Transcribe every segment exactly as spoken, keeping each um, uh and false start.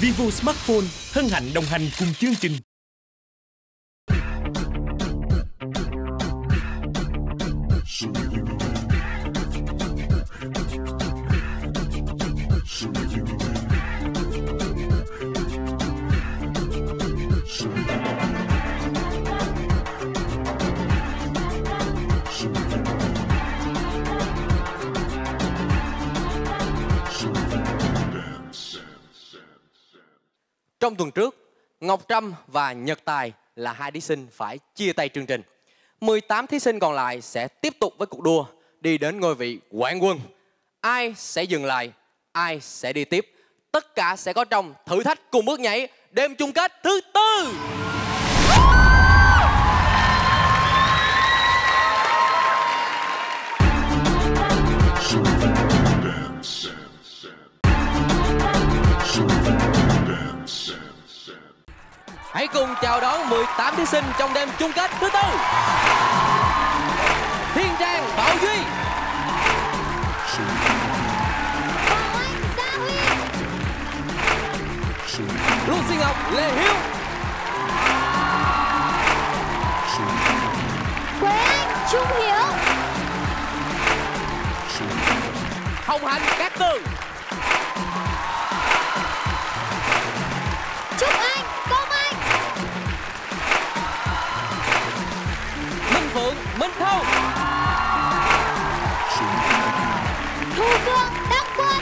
Vivo Smartphone hân hạnh đồng hành cùng chương trình. Trong tuần trước, Ngọc Trâm và Nhật Tài là hai thí sinh phải chia tay chương trình. mười tám thí sinh còn lại sẽ tiếp tục với cuộc đua đi đến ngôi vị quán quân. Ai sẽ dừng lại, ai sẽ đi tiếp. Tất cả sẽ có trong Thử Thách Cùng Bước Nhảy đêm chung kết thứ tư. Hãy cùng chào đón mười tám thí sinh trong đêm chung kết thứ tư. Thiên Trang, Bảo Duy, Bảo Anh, Gia Huy, Lucy Ngọc, Lê Hiếu, Quế Anh, Trung Hiếu, Hồng Hạnh, Cát Tường, Trúc Anh, Công Anh, Minh Phượng, Minh Thu, Thu Phương, Đăng Quân,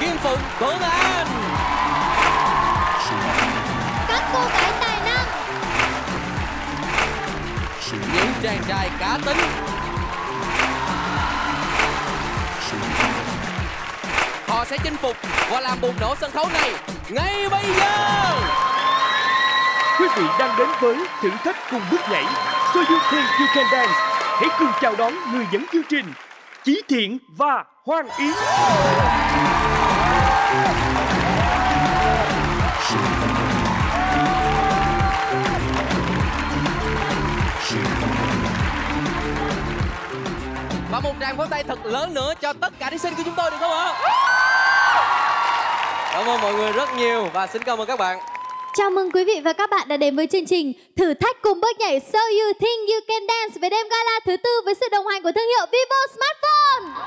Kim Phượng, Tuấn An. Các cô gái tài năng, những chàng trai cá tính. Họ sẽ chinh phục và làm bùng nổ sân khấu này ngay bây giờ. Quý vị đang đến với Thử Thách Cùng Bước Nhảy So You Think You Can Dance. Hãy cùng chào đón người dẫn chương trình Chí Thiện và Hoàng Yến. Và một tràng pháo tay thật lớn nữa cho tất cả thí sinh của chúng tôi được không ạ? Cảm ơn mọi người rất nhiều và xin cảm ơn các bạn. Chào mừng quý vị và các bạn đã đến với chương trình Thử Thách Cùng Bước Nhảy So You Think You Can Dance về đêm gala thứ tư với sự đồng hành của thương hiệu Vivo Smartphone.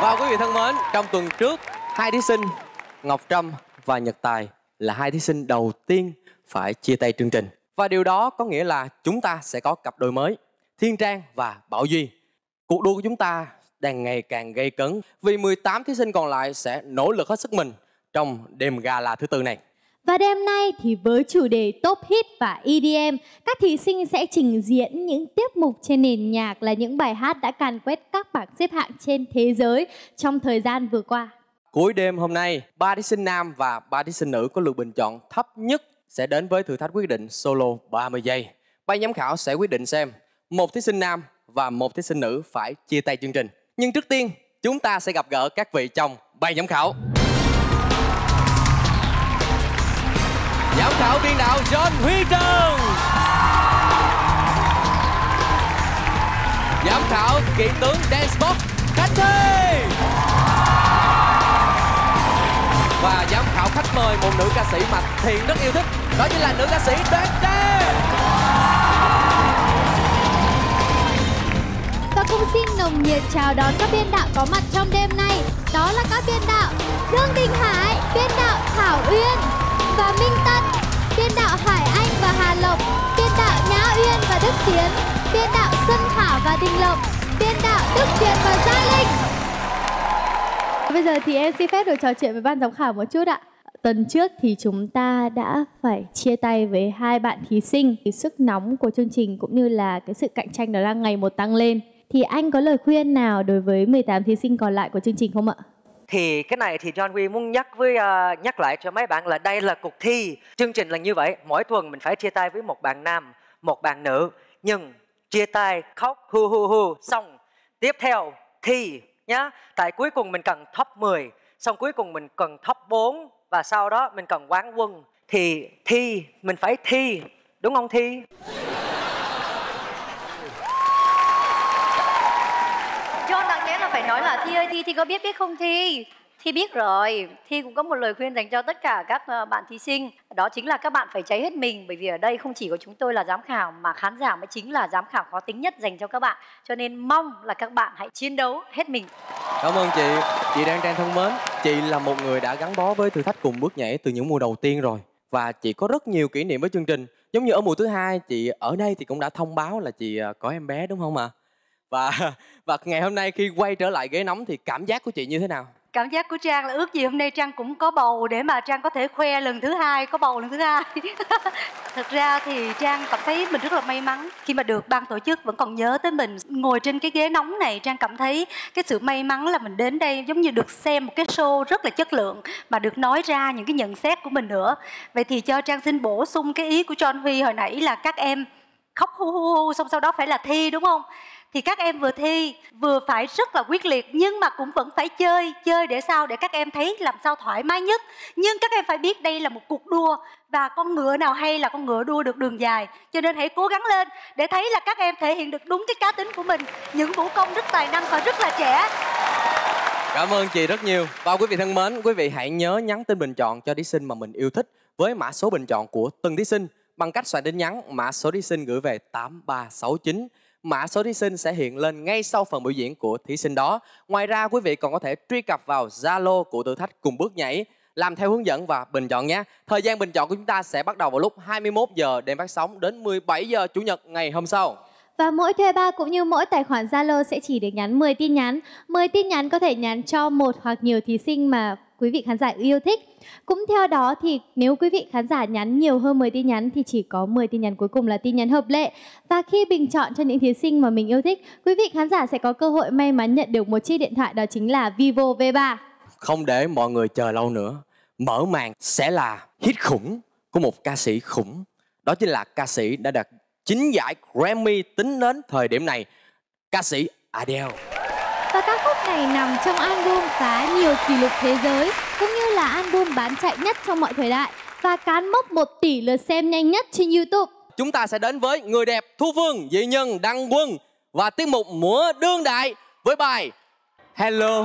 Và quý vị thân mến, trong tuần trước, hai thí sinh Ngọc Trâm và Nhật Tài là hai thí sinh đầu tiên phải chia tay chương trình. Và điều đó có nghĩa là chúng ta sẽ có cặp đôi mới, Thiên Trang và Bảo Duy. Cuộc đua của chúng ta đang ngày càng gay cấn vì mười tám thí sinh còn lại sẽ nỗ lực hết sức mình trong đêm gala thứ tư này. Và đêm nay thì với chủ đề Top Hit và E D M, các thí sinh sẽ trình diễn những tiết mục trên nền nhạc là những bài hát đã càn quét các bảng xếp hạng trên thế giới trong thời gian vừa qua. Cuối đêm hôm nay, ba thí sinh nam và ba thí sinh nữ có lượt bình chọn thấp nhất sẽ đến với thử thách quyết định solo ba mươi giây. Ban giám khảo sẽ quyết định xem một thí sinh nam và một thí sinh nữ phải chia tay chương trình. Nhưng trước tiên, chúng ta sẽ gặp gỡ các vị trong ban giám khảo. Giám khảo biên đạo John Huy Trần, giám khảo kỹ tướng Dancebox Khánh Thi, và giám khảo khách mời một nữ ca sĩ mà Thiện rất yêu thích, đó chính là nữ ca sĩ Daisy. Và cũng xin nồng nhiệt chào đón các biên đạo có mặt trong đêm nay. Đó là các biên đạo Dương Đình Hải, biên đạo Thảo Uyên và Minh Tân, biên đạo Hải Anh và Hà Lộc, biên đạo Nhã Uyên và Đức Tiến, biên đạo Xuân Thảo và Đình Lộc, biên đạo Đức Việt và Gia Linh. Bây giờ thì em xin phép được trò chuyện với ban giám khảo một chút ạ. Tuần trước thì chúng ta đã phải chia tay với hai bạn thí sinh. Cái sức nóng của chương trình cũng như là cái sự cạnh tranh đó đang ngày một tăng lên. Thì anh có lời khuyên nào đối với mười tám thí sinh còn lại của chương trình không ạ? Thì cái này thì John Huy muốn nhắc với uh, nhắc lại cho mấy bạn là đây là cuộc thi. Chương trình là như vậy, mỗi tuần mình phải chia tay với một bạn nam, một bạn nữ. Nhưng chia tay khóc hu hu hu xong, tiếp theo thi nhá. Tại cuối cùng mình cần top mười, xong cuối cùng mình cần top bốn, và sau đó mình cần quán quân. Thì thi, mình phải thi, đúng không Thi? phải nói là Thi ơi Thi, Thi có biết biết không Thi? Thi biết rồi. Thi cũng có một lời khuyên dành cho tất cả các bạn thí sinh. Đó chính là các bạn phải cháy hết mình. Bởi vì ở đây không chỉ có chúng tôi là giám khảo, mà khán giả mới chính là giám khảo khó tính nhất dành cho các bạn. Cho nên mong là các bạn hãy chiến đấu hết mình. Cảm ơn chị. Chị Đan Trang thân mến, chị là một người đã gắn bó với Thử Thách Cùng Bước Nhảy từ những mùa đầu tiên rồi. Và chị có rất nhiều kỷ niệm với chương trình. Giống như ở mùa thứ hai, chị ở đây thì cũng đã thông báo là chị có em bé đúng không ạ? À? Và, và ngày hôm nay khi quay trở lại ghế nóng thì cảm giác của chị như thế nào? Cảm giác của Trang là ước gì hôm nay Trang cũng có bầu để mà Trang có thể khoe lần thứ hai, có bầu lần thứ hai. Thật ra thì Trang cảm thấy mình rất là may mắn khi mà được ban tổ chức vẫn còn nhớ tới mình. Ngồi trên cái ghế nóng này, Trang cảm thấy cái sự may mắn là mình đến đây giống như được xem một cái show rất là chất lượng, mà được nói ra những cái nhận xét của mình nữa. Vậy thì cho Trang xin bổ sung cái ý của John Huy hồi nãy là các em khóc hu hu hu, xong sau đó phải là thi đúng không? Thì các em vừa thi, vừa phải rất là quyết liệt, nhưng mà cũng vẫn phải chơi. Chơi để sao? Để các em thấy làm sao thoải mái nhất. Nhưng các em phải biết đây là một cuộc đua, và con ngựa nào hay là con ngựa đua được đường dài. Cho nên hãy cố gắng lên để thấy là các em thể hiện được đúng cái cá tính của mình. Những vũ công rất tài năng và rất là trẻ. Cảm ơn chị rất nhiều. Và quý vị thân mến, quý vị hãy nhớ nhắn tin bình chọn cho thí sinh mà mình yêu thích với mã số bình chọn của từng thí sinh bằng cách soạn tin nhắn mã số thí sinh gửi về tám ba sáu chín. Mã số thí sinh sẽ hiện lên ngay sau phần biểu diễn của thí sinh đó. Ngoài ra quý vị còn có thể truy cập vào Zalo của Thử Thách Cùng Bước Nhảy, làm theo hướng dẫn và bình chọn nhé. Thời gian bình chọn của chúng ta sẽ bắt đầu vào lúc hai mươi mốt giờ đêm phát sóng đến mười bảy giờ Chủ nhật ngày hôm sau. Và mỗi thuê ba cũng như mỗi tài khoản Zalo sẽ chỉ được nhắn mười tin nhắn. mười tin nhắn có thể nhắn cho một hoặc nhiều thí sinh mà quý vị khán giả yêu thích. Cũng theo đó thì nếu quý vị khán giả nhắn nhiều hơn mười tin nhắn thì chỉ có mười tin nhắn cuối cùng là tin nhắn hợp lệ. Và khi bình chọn cho những thí sinh mà mình yêu thích, quý vị khán giả sẽ có cơ hội may mắn nhận được một chiếc điện thoại, đó chính là Vivo vê ba. Không để mọi người chờ lâu nữa, mở màn sẽ là hit khủng của một ca sĩ khủng. Đó chính là ca sĩ đã đạt chín giải Grammy tính đến thời điểm này, ca sĩ Adele. Và ca khúc này nằm trong album phá nhiều kỷ lục thế giới, cũng như là album bán chạy nhất trong mọi thời đại, và cán mốc một tỷ lượt xem nhanh nhất trên YouTube. Chúng ta sẽ đến với Người Đẹp Thu Phương, Dị Nhân Đăng Quân và tiết mục múa đương đại với bài Hello.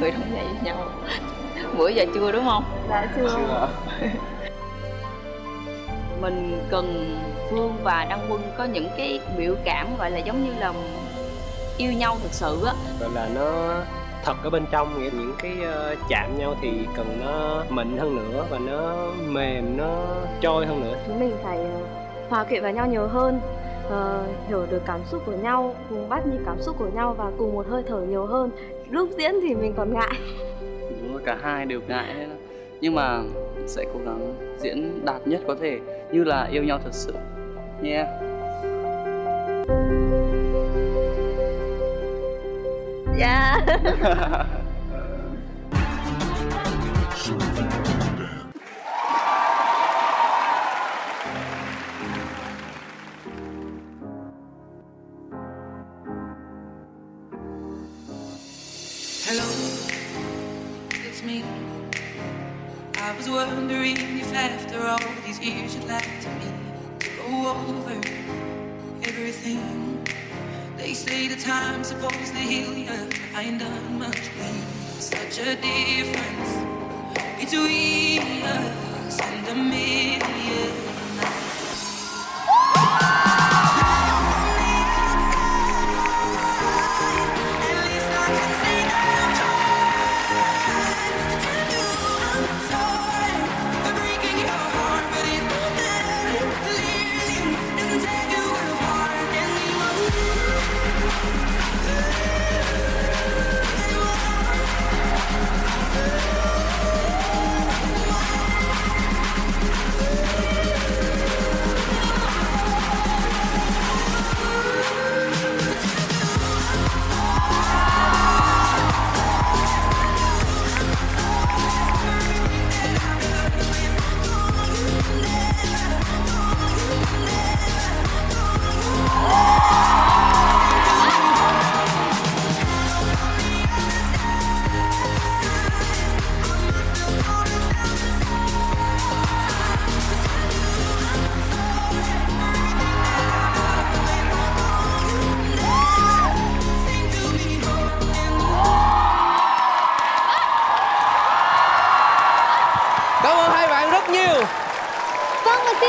Người đồng nhảy với nhau bữa giờ chưa đúng không? Dạ chưa. Mình cần Phương và Đăng Quân có những cái biểu cảm gọi là giống như là yêu nhau thực sự á, gọi là nó thật ở bên trong. Nghĩa những cái chạm nhau thì cần nó mịn hơn nữa và nó mềm, nó trôi hơn nữa. Chúng mình phải hòa quyện vào nhau nhiều hơn, Uh, hiểu được cảm xúc của nhau, cùng bắt nhịp cảm xúc của nhau và cùng một hơi thở nhiều hơn. Lúc diễn thì mình còn ngại. Đúng rồi, cả hai đều ngại hết. Nhưng mà sẽ cố gắng diễn đạt nhất có thể, như là yêu nhau thật sự nha. Yeah. Dạ yeah.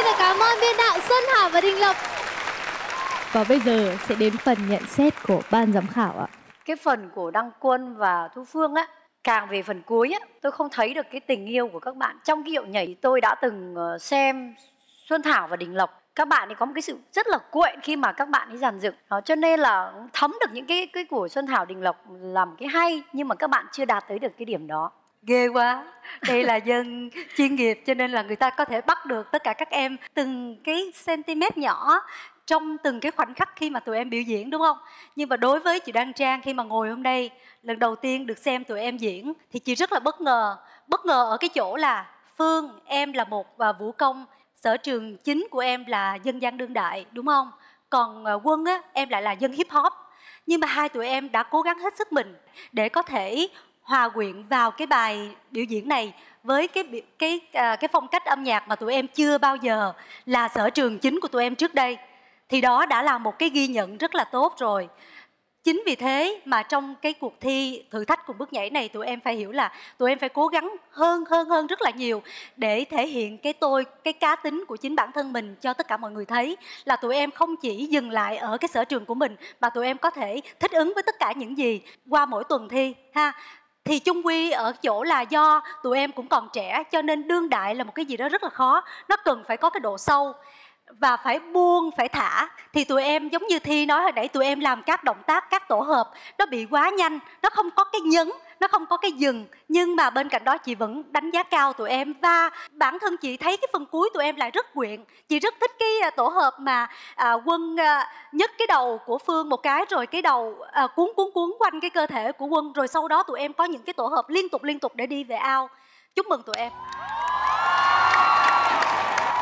xin được cảm ơn biên đạo Xuân Hà và Đình Lập. Và bây giờ sẽ đến phần nhận xét của ban giám khảo ạ. Cái phần của Đăng Quân và Thu Phương á, càng về phần cuối á, tôi không thấy được cái tình yêu của các bạn. Trong cái điệu nhảy tôi đã từng xem Xuân Thảo và Đình Lộc, các bạn ấy có một cái sự rất là cuộn khi mà các bạn ấy dàn dựng. Đó, cho nên là thấm được những cái, cái của Xuân Thảo, Đình Lộc làm cái hay, nhưng mà các bạn chưa đạt tới được cái điểm đó. Ghê quá, đây là dân chuyên nghiệp cho nên là người ta có thể bắt được tất cả các em từng cái centimet nhỏ trong từng cái khoảnh khắc khi mà tụi em biểu diễn, đúng không? Nhưng mà đối với chị Đan Trang, khi mà ngồi hôm nay lần đầu tiên được xem tụi em diễn thì chị rất là bất ngờ. Bất ngờ ở cái chỗ là Phương, em là một và vũ công, sở trường chính của em là dân gian đương đại, đúng không? Còn Quân á, em lại là dân hip hop. Nhưng mà hai tụi em đã cố gắng hết sức mình để có thể hòa quyện vào cái bài biểu diễn này với cái cái cái phong cách âm nhạc mà tụi em chưa bao giờ là sở trường chính của tụi em trước đây. Thì đó đã là một cái ghi nhận rất là tốt rồi. Chính vì thế mà trong cái cuộc thi Thử Thách Cùng Bước Nhảy này, tụi em phải hiểu là tụi em phải cố gắng hơn hơn hơn rất là nhiều để thể hiện cái tôi, cái cá tính của chính bản thân mình cho tất cả mọi người thấy là tụi em không chỉ dừng lại ở cái sở trường của mình mà tụi em có thể thích ứng với tất cả những gì qua mỗi tuần thi ha. Thì chung quy ở chỗ là do tụi em cũng còn trẻ, cho nên đương đại là một cái gì đó rất là khó. Nó cần phải có cái độ sâu và phải buông, phải thả. Thì tụi em giống như Thi nói hồi nãy, tụi em làm các động tác, các tổ hợp nó bị quá nhanh, nó không có cái nhấn, nó không có cái dừng. Nhưng mà bên cạnh đó chị vẫn đánh giá cao tụi em. Và bản thân chị thấy cái phần cuối tụi em lại rất quyện. Chị rất thích cái tổ hợp mà à, Quân à, nhấc cái đầu của Phương một cái, rồi cái đầu à, cuốn cuốn cuốn quanh cái cơ thể của Quân. Rồi sau đó tụi em có những cái tổ hợp liên tục liên tục để đi về ao. Chúc mừng tụi em.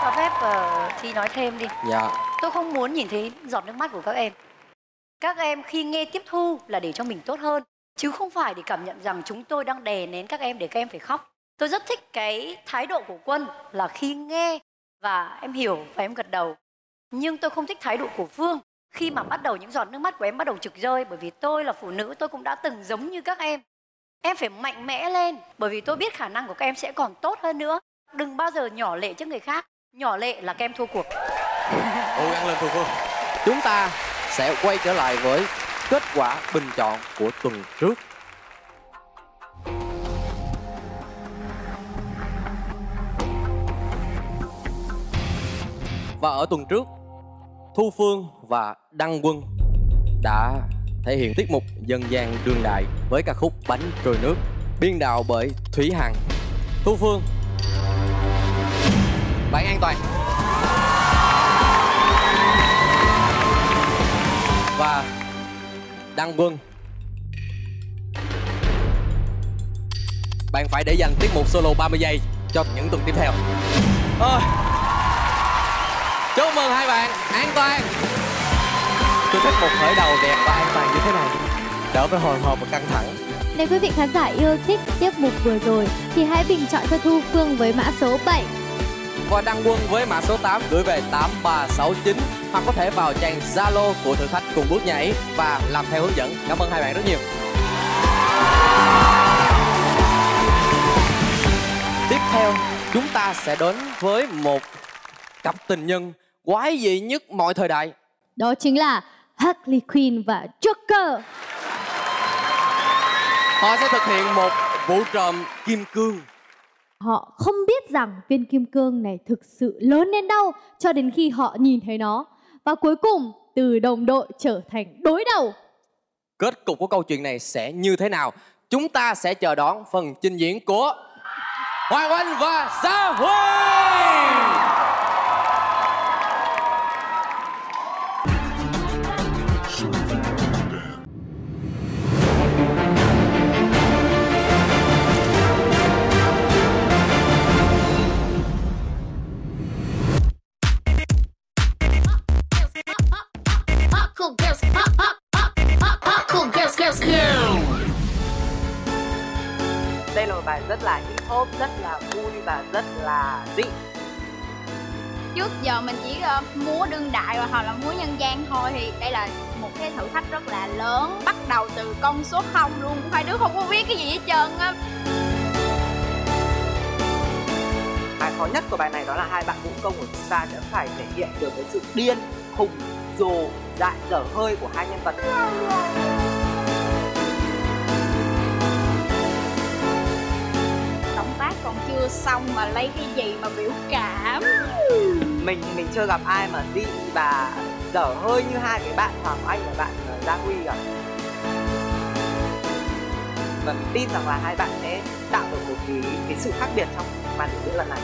Cho phép uh, Thi nói thêm đi. Dạ. Tôi không muốn nhìn thấy giọt nước mắt của các em. Các em khi nghe tiếp thu là để cho mình tốt hơn, chứ không phải để cảm nhận rằng chúng tôi đang đè nén các em để các em phải khóc. Tôi rất thích cái thái độ của Quân là khi nghe và em hiểu và em gật đầu. Nhưng tôi không thích thái độ của Phương khi mà bắt đầu những giọt nước mắt của em bắt đầu trực rơi. Bởi vì tôi là phụ nữ, tôi cũng đã từng giống như các em. Em phải mạnh mẽ lên, bởi vì tôi biết khả năng của các em sẽ còn tốt hơn nữa. Đừng bao giờ nhỏ lệ trước người khác. Nhỏ lệ là các em thua cuộc. Cố gắng lên Thu Phương. Chúng ta sẽ quay trở lại với kết quả bình chọn của tuần trước. Và ở tuần trước, Thu Phương và Đăng Quân đã thể hiện tiết mục dân gian đương đại với ca khúc Bánh Trôi Nước, biên đạo bởi Thúy Hằng. Thu Phương, bạn an toàn. Và Đăng Quân, bạn phải để dành tiết mục solo ba mươi giây cho những tuần tiếp theo. Ôi, chúc mừng hai bạn an toàn. Tôi thích một khởi đầu đẹp và an toàn như thế này, đỡ phải hồi hộp và căng thẳng. Nếu quý vị khán giả yêu thích tiết mục vừa rồi thì hãy bình chọn cho Thu Phương với mã số bảy và Đăng Quân với mã số tám gửi về tám ba sáu chín, hoặc có thể vào trang Zalo của Thử Thách Cùng Bước Nhảy và làm theo hướng dẫn. Cảm ơn hai bạn rất nhiều. Tiếp theo, chúng ta sẽ đến với một cặp tình nhân quái dị nhất mọi thời đại. Đó chính là Harley Quinn và Joker. Họ sẽ thực hiện một vụ trộm kim cương. Họ không biết rằng viên kim cương này thực sự lớn đến đâu cho đến khi họ nhìn thấy nó. Và cuối cùng, từ đồng đội trở thành đối đầu. Kết cục của câu chuyện này sẽ như thế nào? Chúng ta sẽ chờ đón phần trình diễn của Hoàng Oanh và Gia Huy. Đây là một bài rất là hip hop, rất là vui và rất là dị. Trước giờ mình chỉ uh, múa đương đại hoặc là múa nhân gian thôi, thì đây là một cái thử thách rất là lớn. Bắt đầu từ con số không luôn, hai đứa không có biết cái gì hết trơn á. khó nhất của bài này đó là hai bạn vũ công của chúng ta sẽ phải thể hiện được cái sự điên khùng rồ dại dở hơi của hai nhân vật. Động tác còn chưa xong mà lấy cái gì mà biểu cảm. Mình mình chưa gặp ai mà đi và dở hơi như hai cái bạn Hoàng Anh và bạn Gia Huy cả. Và mình tin rằng là hai bạn sẽ tạo được một cái, cái sự khác biệt trong màn biểu diễn lần này.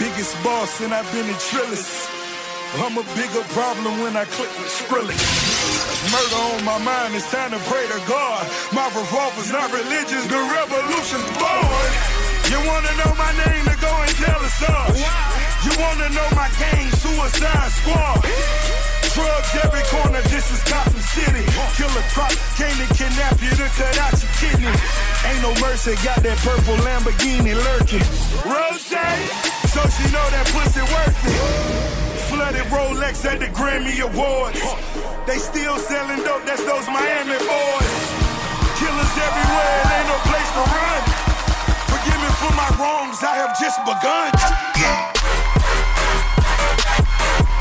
Biggest boss and I've been a trillist. I'm a bigger problem when I click with Skrillex. Murder on my mind, it's time to pray to God. My revolver's not religious, the revolution's born. You wanna know my name, then go and tell us up. You wanna know my gang, Suicide Squad. Drugs every corner, this is Gotham City. Killer crop, came to kidnap you to cut out your kidney. Ain't no mercy, got that purple Lamborghini lurking. Rose, so she know that pussy worth it. Flooded Rolex at the Grammy Awards. They still selling dope, that's those Miami boys. Killers everywhere, it ain't no place to run. Forgive me for my wrongs, I have just begun.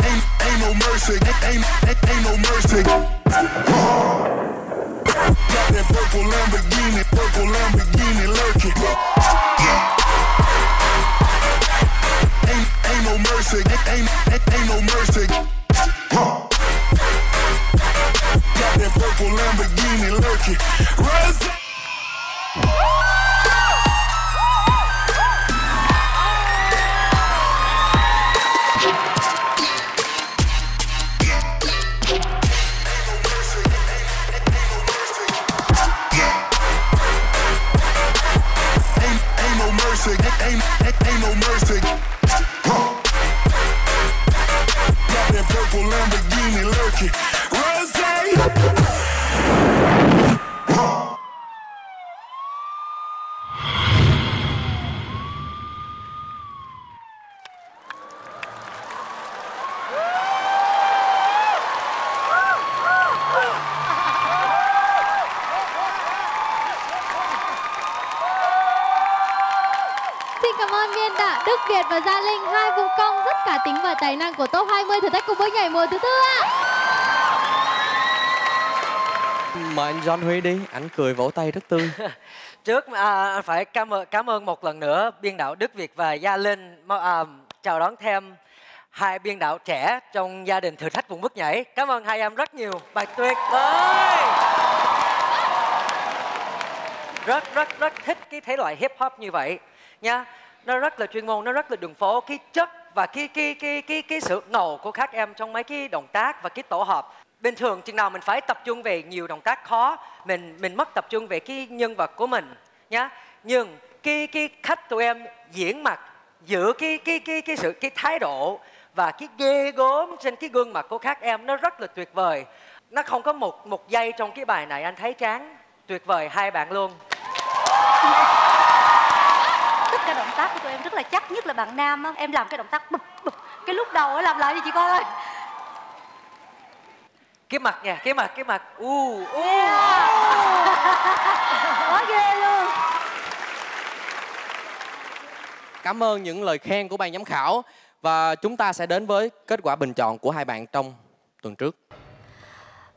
Ain't, ain't no mercy, ain't, ain't, ain't no mercy. Got that purple Lamborghini, purple Lamborghini lurking. Ain't, ain't no mercy, ain't, ain't, ain't no mercy. That purple Lamborghini lurking. Rose. Ain't, ain't no mercy. Ain't, ain't, ain't no mercy. Got that purple Lamborghini lurking. Rose. Việt và Gia Linh, hai vũ công rất cá tính và tài năng của top hai mươi thử thách cùng bước nhảy mùa thứ tư ạ. Mời anh John Huy đi, anh cười vỗ tay rất tươi. Trước à, phải cảm ơn, cảm ơn một lần nữa biên đạo Đức Việt và Gia Linh à, chào đón thêm hai biên đạo trẻ trong gia đình thử thách cùng bước nhảy. Cảm ơn hai em rất nhiều, bài tuyệt vời. Rất rất rất thích cái thể loại hip hop như vậy nha. Nó rất là chuyên môn, nó rất là đường phố, cái chất và cái cái cái cái cái sự ngầu của các em trong mấy cái động tác và cái tổ hợp. Bình thường chừng nào mình phải tập trung về nhiều động tác khó, mình mình mất tập trung về cái nhân vật của mình nhá. Nhưng cái cái khách tụi em diễn mặt giữa cái cái cái cái sự cái thái độ và cái ghê gớm trên cái gương mặt của các em nó rất là tuyệt vời. Nó không có một một giây trong cái bài này anh thấy chán. Tuyệt vời hai bạn luôn. Cái động tác của tụi em rất là chắc, nhất là bạn nam á, em làm cái động tác bụp bụp cái lúc đầu á, làm lại đi chị con ơi. Cái mặt nha, cái mặt, cái mặt u u quá ghê luôn. Cảm ơn những lời khen của ban giám khảo và chúng ta sẽ đến với kết quả bình chọn của hai bạn trong tuần trước.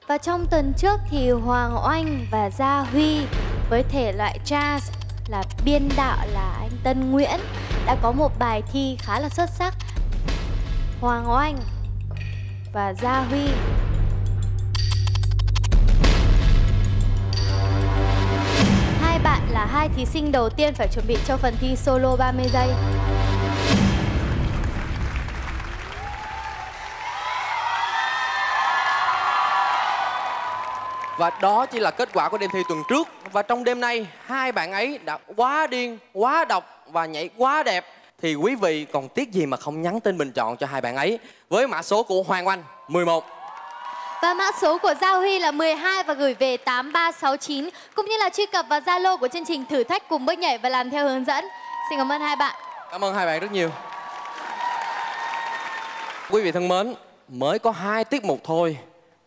Và trong tuần trước thì Hoàng Oanh và Gia Huy với thể loại jazz là biên đạo là anh Tân Nguyễn đã có một bài thi khá là xuất sắc. Hoàng Oanh và Gia Huy hai bạn là hai thí sinh đầu tiên phải chuẩn bị cho phần thi solo ba mươi giây. Và đó chỉ là kết quả của đêm thi tuần trước. Và trong đêm nay, hai bạn ấy đã quá điên, quá độc và nhảy quá đẹp. Thì quý vị còn tiếc gì mà không nhắn tin bình chọn cho hai bạn ấy với mã số của Hoàng Oanh mười một. Và mã số của Gia Huy là mười hai và gửi về tám ba sáu chín. Cũng như là truy cập vào Zalo của chương trình Thử Thách Cùng Bước Nhảy và làm theo hướng dẫn. Xin cảm ơn hai bạn. Cảm ơn hai bạn rất nhiều. Quý vị thân mến, mới có hai tiết mục thôi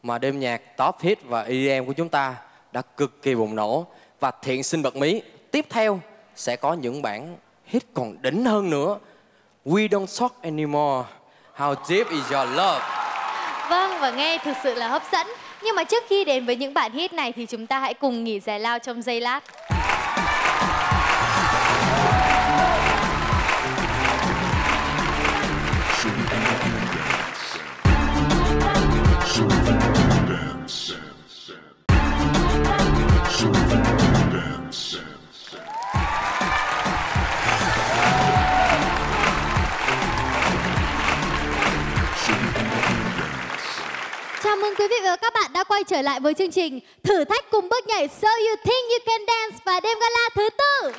mà đêm nhạc Top Hit và i đê em của chúng ta đã cực kỳ bùng nổ. Và Thiện xin bật mí, tiếp theo sẽ có những bản hit còn đỉnh hơn nữa. We Don't Talk Anymore, How Deep Is Your Love. Vâng, và nghe thực sự là hấp dẫn. Nhưng mà trước khi đến với những bản hit này thì chúng ta hãy cùng nghỉ giải lao trong giây lát. Quý vị và các bạn đã quay trở lại với chương trình Thử Thách Cùng Bước Nhảy So You Think You Can Dance và đêm gala thứ tư.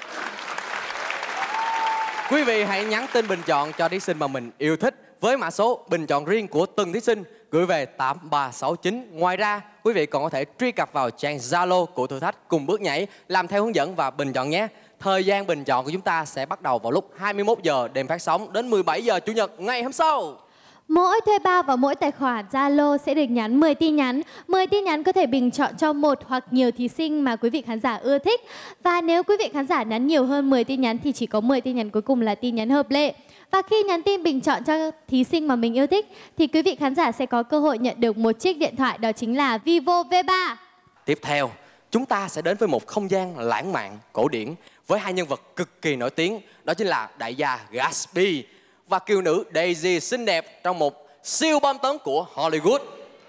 Quý vị hãy nhắn tin bình chọn cho thí sinh mà mình yêu thích với mã số bình chọn riêng của từng thí sinh gửi về tám ba sáu chín. Ngoài ra, quý vị còn có thể truy cập vào trang Zalo của Thử Thách Cùng Bước Nhảy, làm theo hướng dẫn và bình chọn nhé. Thời gian bình chọn của chúng ta sẽ bắt đầu vào lúc hai mươi mốt giờ đêm phát sóng đến mười bảy giờ Chủ nhật ngày hôm sau. Mỗi thuê bao và mỗi tài khoản Zalo sẽ được nhắn mười tin nhắn. mười tin nhắn có thể bình chọn cho một hoặc nhiều thí sinh mà quý vị khán giả ưa thích. Và nếu quý vị khán giả nhắn nhiều hơn mười tin nhắn thì chỉ có mười tin nhắn cuối cùng là tin nhắn hợp lệ. Và khi nhắn tin bình chọn cho thí sinh mà mình yêu thích thì quý vị khán giả sẽ có cơ hội nhận được một chiếc điện thoại, đó chính là Vivo vê ba. Tiếp theo, chúng ta sẽ đến với một không gian lãng mạn, cổ điển với hai nhân vật cực kỳ nổi tiếng, đó chính là đại gia Gatsby và kiều nữ Daisy xinh đẹp trong một siêu bom tấn của Hollywood.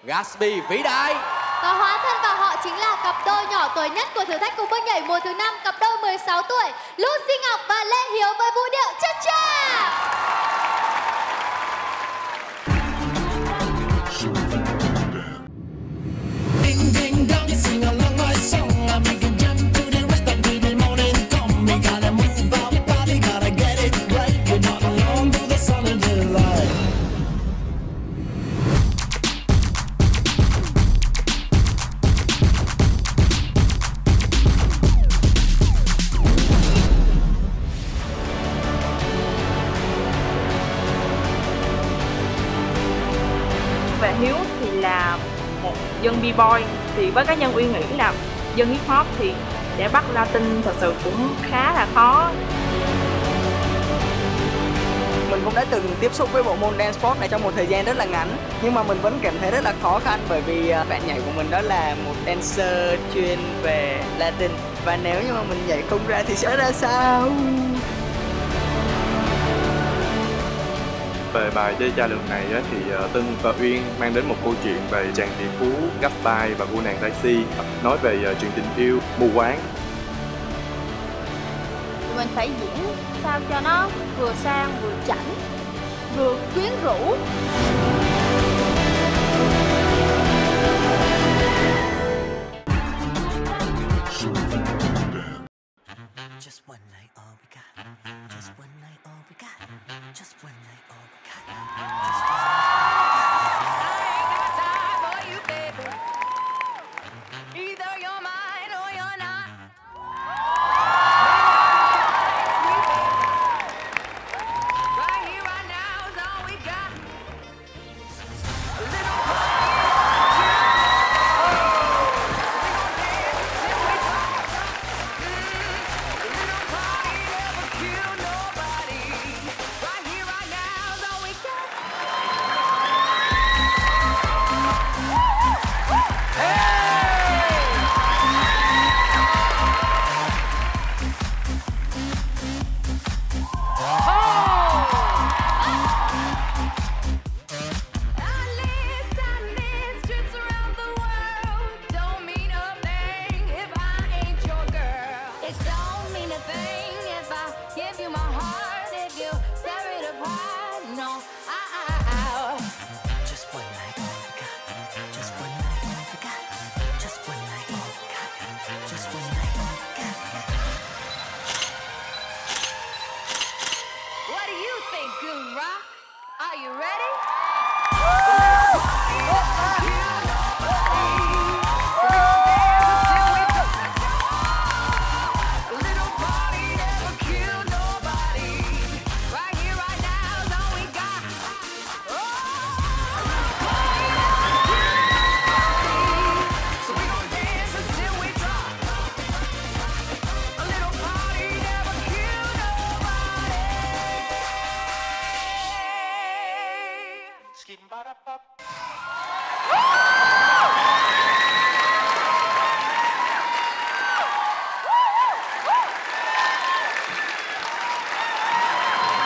Gatsby vĩ đại và hóa thân vào họ chính là cặp đôi nhỏ tuổi nhất của Thử Thách Cùng Bước Nhảy mùa thứ năm, cặp đôi mười sáu tuổi Lucy Ngọc và Lê Hiếu với vũ điệu Cha Cha. Hiếu thì là một dân B-Boy, thì với cá nhân Uy nghĩ là dân hip hop thì để bắt Latin thật sự cũng khá là khó. Mình cũng đã từng tiếp xúc với bộ môn dance sport này trong một thời gian rất là ngắn, nhưng mà mình vẫn cảm thấy rất là khó khăn bởi vì bạn nhảy của mình đó là một dancer chuyên về Latin, và nếu như mà mình nhảy không ra thì sẽ ra sao? Về bài Chơi Cha Lượt Này thì Tân và Uyên mang đến một câu chuyện về chàng tỷ phú Gatsby và cô nàng Daisy, nói về chuyện tình yêu mù quáng. Mình phải diễn sao cho nó vừa sang vừa chảnh vừa quyến rũ.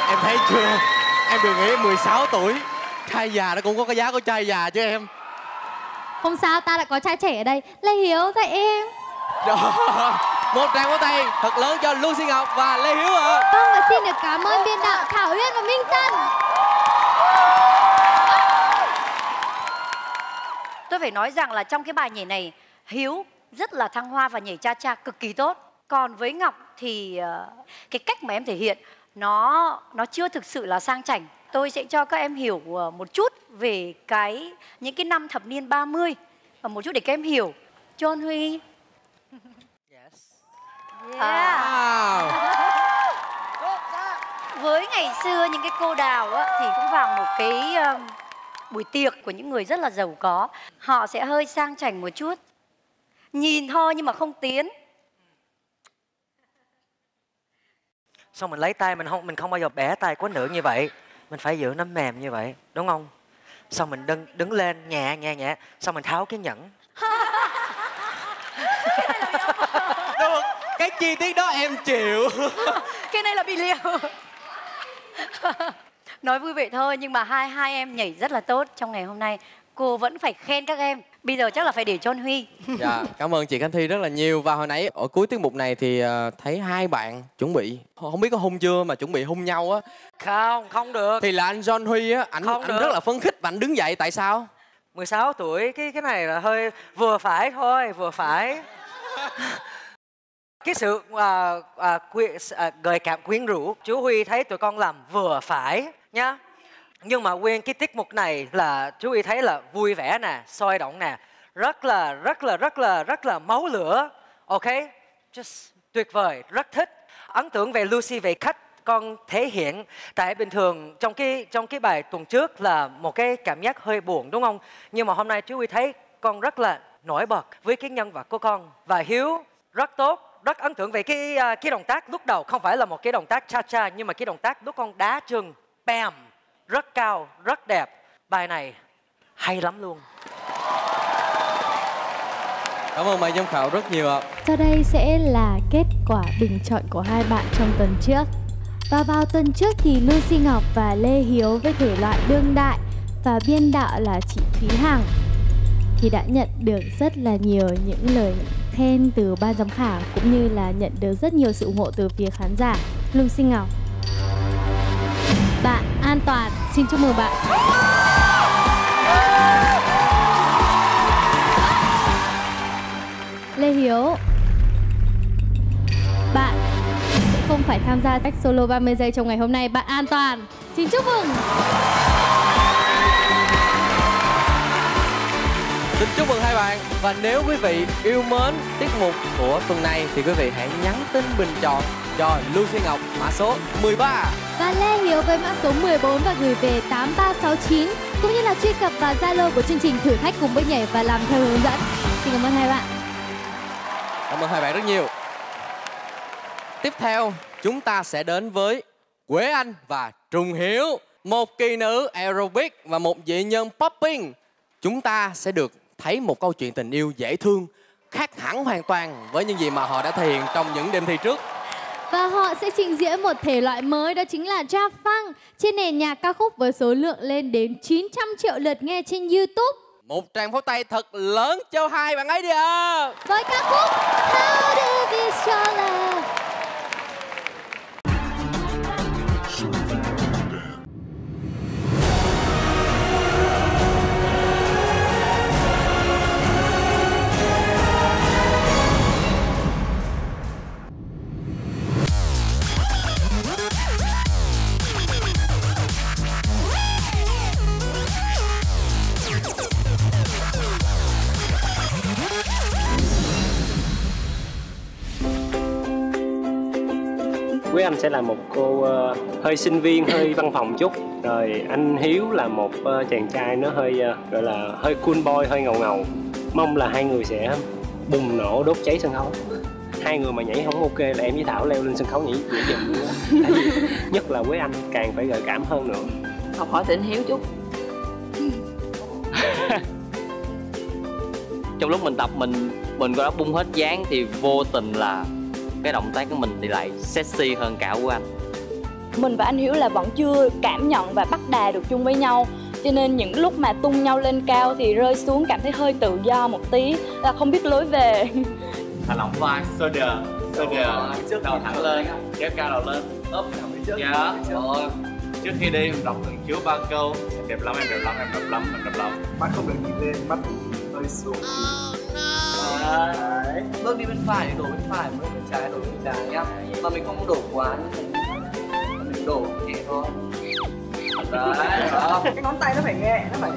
Em thấy chưa? Em đừng nghĩ mười sáu tuổi trai già nó cũng có cái giá của trai già chứ em. Không sao, ta lại có trai trẻ ở đây. Lê Hiếu dạy em. Đó. Một tràng vỗ tay thật lớn cho Lucy Ngọc và Lê Hiếu ạ. À. Vâng, và xin được cảm ơn biên đạo Thảo Uyên và Minh Tân. Tôi phải nói rằng là trong cái bài nhảy này, Hiếu rất là thăng hoa và nhảy cha cha cực kỳ tốt. Còn với Ngọc thì cái cách mà em thể hiện nó nó chưa thực sự là sang chảnh. Tôi sẽ cho các em hiểu một chút về cái những cái năm thập niên ba mươi và một chút để các em hiểu. John Huy. Yes. Yeah. Wow. Với ngày xưa những cái cô đào á, thì cũng vào một cái um, buổi tiệc của những người rất là giàu có. Họ sẽ hơi sang chảnh một chút. Nhìn thôi nhưng mà không tiến. Xong mình lấy tay mình không mình không bao giờ bẻ tay quá nữa như vậy. Mình phải giữ nó mềm như vậy, đúng không? Xong mình đứng, đứng lên nhẹ nhẹ nhẹ. Xong mình tháo cái nhẫn. Được, cái chi tiết đó em chịu. Cái này là bị liều. Nói vui vậy thôi nhưng mà hai hai em nhảy rất là tốt trong ngày hôm nay. Cô vẫn phải khen các em. Bây giờ chắc là phải để cho anh Huy. Dạ, cảm ơn chị Khánh Thi rất là nhiều. Và hồi nãy ở cuối tiết mục này thì thấy hai bạn chuẩn bị, không biết có hôn chưa mà chuẩn bị hôn nhau á. Không, không được. Thì là anh John Huy á, anh, anh rất là phấn khích và anh đứng dậy, tại sao? mười sáu tuổi, cái cái này là hơi vừa phải thôi, vừa phải. Cái sự à, à, quy, à, gợi cảm quyến rũ, chú Huy thấy tụi con làm vừa phải nhá. Nhưng mà quên cái tiết mục này là chú ý thấy là vui vẻ nè, sôi động nè, rất là rất là rất là rất là máu lửa. Ok, just tuyệt vời, rất thích. Ấn tượng về Lucy về cách con thể hiện, tại bình thường trong cái trong cái bài tuần trước là một cái cảm giác hơi buồn đúng không? Nhưng mà hôm nay chú ý thấy con rất là nổi bật với cái nhân vật của con. Và Hiếu rất tốt. Rất ấn tượng về cái cái động tác lúc đầu, không phải là một cái động tác cha cha nhưng mà cái động tác lúc con đá chừng bam. Rất cao, rất đẹp. Bài này hay lắm luôn. Cảm ơn ban giám khảo rất nhiều ạ. Sau đây sẽ là kết quả bình chọn của hai bạn trong tuần trước. Và vào tuần trước thì Lucy Ngọc và Lê Hiếu với thể loại đương đại và biên đạo là chị Thúy Hằng thì đã nhận được rất là nhiều những lời khen từ ban giám khảo cũng như là nhận được rất nhiều sự ủng hộ từ phía khán giả. Lucy Ngọc, bạn an toàn, xin chúc mừng bạn. Lê Hiếu, bạn sẽ không phải tham gia tách solo ba mươi giây trong ngày hôm nay. Bạn an toàn, xin chúc mừng. Xin chúc mừng hai bạn. Và nếu quý vị yêu mến tiết mục của tuần này thì quý vị hãy nhắn tin bình chọn cho Lucy Ngọc mã số mười ba và Lê Hiếu với mã số mười bốn và gửi về tám ba sáu chín, cũng như là truy cập vào Zalo của chương trình Thử Thách Cùng Bước Nhảy và làm theo hướng dẫn. Xin cảm ơn hai bạn. Cảm ơn hai bạn rất nhiều. Tiếp theo chúng ta sẽ đến với Quế Anh và Trùng Hiếu, một kỳ nữ aerobic và một dị nhân popping. Chúng ta sẽ được thấy một câu chuyện tình yêu dễ thương khác hẳn hoàn toàn với những gì mà họ đã thể hiện trong những đêm thi trước. Và họ sẽ trình diễn một thể loại mới, đó chính là Jazz Funk trên nền nhạc ca khúc với số lượng lên đến chín trăm triệu lượt nghe trên YouTube. Một tràng pháo tay thật lớn cho hai bạn ấy đi ạ. Với ca khúc How Do This Your Love. Quế Anh sẽ là một cô uh, hơi sinh viên, hơi văn phòng chút. Rồi anh Hiếu là một uh, chàng trai nó hơi uh, gọi là hơi cool boy, hơi ngầu ngầu. Mong là hai người sẽ bùng nổ đốt cháy sân khấu. Hai người mà nhảy không ok là em với Thảo leo lên sân khấu nhảy nhảy dùm nữa. Tại vì nhất là Quế Anh càng phải gợi cảm hơn nữa. Học hỏi từ anh Hiếu chút. Trong lúc mình tập mình mình có đã bung hết dáng thì vô tình là cái động tác của mình thì lại sexy hơn cả của anh. mình và anh Hiếu là vẫn chưa cảm nhận và bắt đà được chung với nhau. Cho nên những lúc mà tung nhau lên cao thì rơi xuống cảm thấy hơi tự do một tí, là không biết lối về. Thả lỏng vai, shoulder, shoulder, trước đầu thẳng lên, kéo cao đầu lên, ốp thẳng phía trước. Dạ, rồi. Trước khi đi mình đọc từng chiếu ba câu. Đẹp lắm, em đẹp lắm, em đẹp lắm, em đẹp lắm. Mắt không được nhìn lên, mắt hơi xuống. Đấy. Bước đi bên phải thì đổ bên phải, bước bên trái đổ bên trái nhá. Mà mình không đổ quá, mình đổ nhẹ thôi. Đấy, đó. Cái ngón tay nó phải nhẹ, nó phải.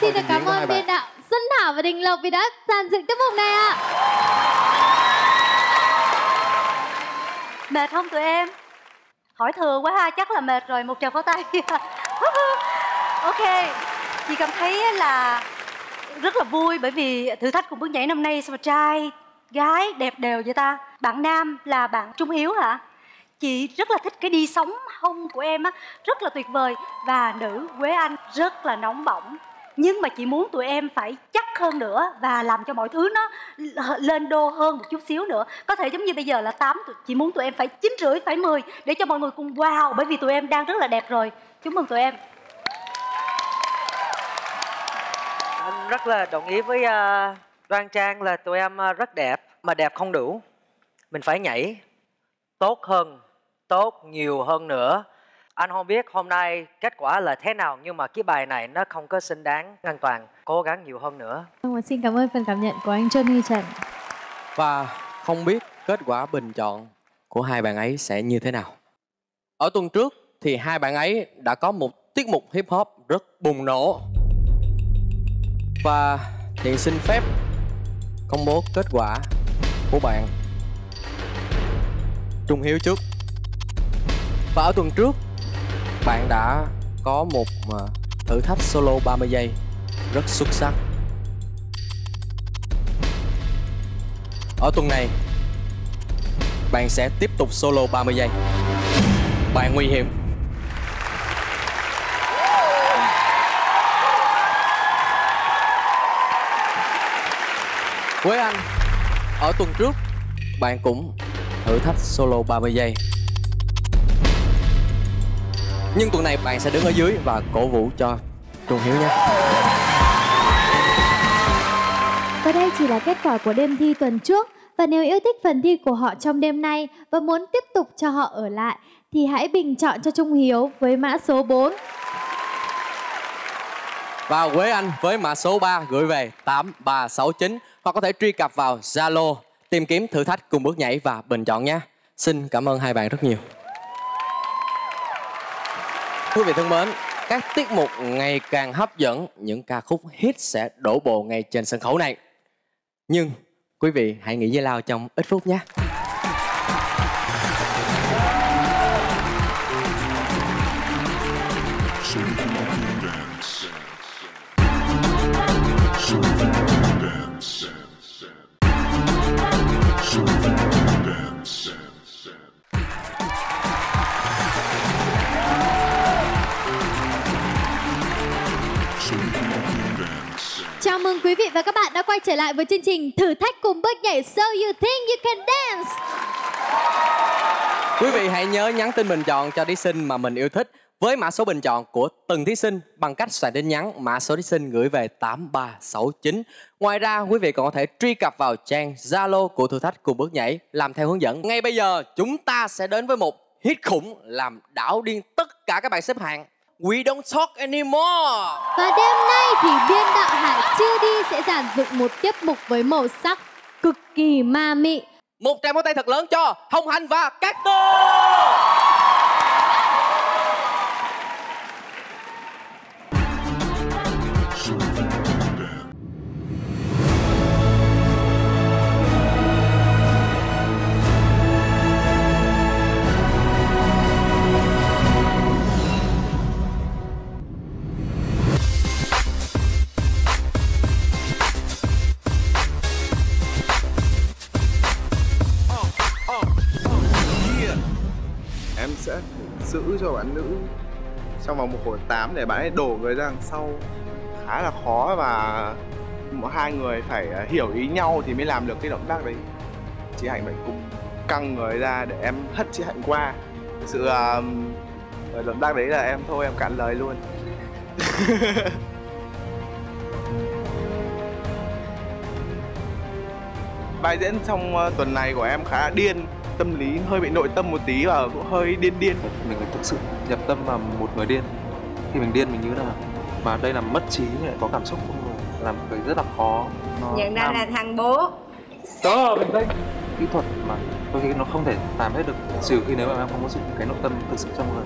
Xin được cảm ơn biên đạo Xuân Thảo và Đình Lộc vì đã dàn dựng tiết mục này ạ. À. Mệt không tụi em? Hỏi thừa quá ha, chắc là mệt rồi, một tràng pháo tay. Ok, chị cảm thấy là rất là vui bởi vì thử thách cùng bước nhảy năm nay sao mà trai, gái đẹp đều vậy ta. Bạn nam là bạn Trung Hiếu hả? Chị rất là thích cái đi sóng hông của em á, rất là tuyệt vời. Và nữ Quế Anh rất là nóng bỏng. Nhưng mà chị muốn tụi em phải chắc hơn nữa và làm cho mọi thứ nó lên đô hơn một chút xíu nữa. Có thể giống như bây giờ là tám, chị muốn tụi em phải chín rưỡi, phải mười để cho mọi người cùng wow, bởi vì tụi em đang rất là đẹp rồi. Chúc mừng tụi em. Anh rất là đồng ý với Đoan Trang là tụi em rất đẹp. Mà đẹp không đủ, mình phải nhảy tốt hơn, tốt nhiều hơn nữa. Anh không biết hôm nay kết quả là thế nào, nhưng mà cái bài này nó không có xứng đáng an toàn. Cố gắng nhiều hơn nữa. Xin cảm ơn phần cảm nhận của anh Johnny Trần. Và không biết kết quả bình chọn của hai bạn ấy sẽ như thế nào. Ở tuần trước thì hai bạn ấy đã có một tiết mục hip hop rất bùng nổ. Và Thiện xin phép công bố kết quả của bạn Trung Hiếu trước. Và ở tuần trước bạn đã có một thử thách solo ba mươi giây rất xuất sắc. Ở tuần này bạn sẽ tiếp tục solo ba mươi giây. Bạn nguy hiểm. Với anh, ở tuần trước bạn cũng thử thách solo ba mươi giây. Nhưng tuần này bạn sẽ đứng ở dưới và cổ vũ cho Trung Hiếu nhé. Và đây chỉ là kết quả của đêm thi tuần trước. Và nếu yêu thích phần thi của họ trong đêm nay và muốn tiếp tục cho họ ở lại thì hãy bình chọn cho Trung Hiếu với mã số bốn. Và Quế Anh với mã số ba gửi về tám ba sáu chín. Hoặc có thể truy cập vào Zalo, tìm kiếm thử thách cùng bước nhảy và bình chọn nhé. Xin cảm ơn hai bạn rất nhiều. Quý vị thân mến, các tiết mục ngày càng hấp dẫn, những ca khúc hit sẽ đổ bộ ngay trên sân khấu này. Nhưng quý vị hãy nghỉ giải lao trong ít phút nhé. Chào mừng quý vị và các bạn đã quay trở lại với chương trình Thử Thách Cùng Bước Nhảy So You Think You Can Dance. Quý vị hãy nhớ nhắn tin bình chọn cho thí sinh mà mình yêu thích với mã số bình chọn của từng thí sinh bằng cách soạn tin nhắn mã số thí sinh gửi về tám ba sáu chín. Ngoài ra quý vị còn có thể truy cập vào trang Zalo của Thử Thách Cùng Bước Nhảy làm theo hướng dẫn. Ngay bây giờ chúng ta sẽ đến với một hit khủng làm đảo điên tất cả các bảng xếp hạng. We don't talk anymore. Và đêm nay thì biên đạo Hải Chưa Đi sẽ giàn dựng một tiết mục với màu sắc cực kỳ ma mị. Một tràng pháo tay thật lớn cho Hồng Hạnh và các cô. Sẽ giữ cho bạn nữ trong vòng một hồi tám để bạn ấy đổ người ra đằng sau khá là khó, và mỗi hai người phải hiểu ý nhau thì mới làm được cái động tác đấy. Chị Hạnh phải cùng căng người ra để em hất chị Hạnh qua. Thực sự uh, động tác đấy là em thôi em cạn lời luôn. Bài diễn trong tuần này của em khá điên, tâm lý hơi bị nội tâm một tí và cũng hơi điên điên. Mình phải thực sự nhập tâm vào một người điên. Khi mình điên mình như thế nào? Mà đây là mất trí lại có cảm xúc không rồi, làm cái rất là khó. Nó nhận ra làm... là thằng bố. Đó, mình đây. Kỹ thuật mà đôi khi nó không thể làm hết được, trừ khi nếu mà em không có sự cái nội tâm thực sự trong người.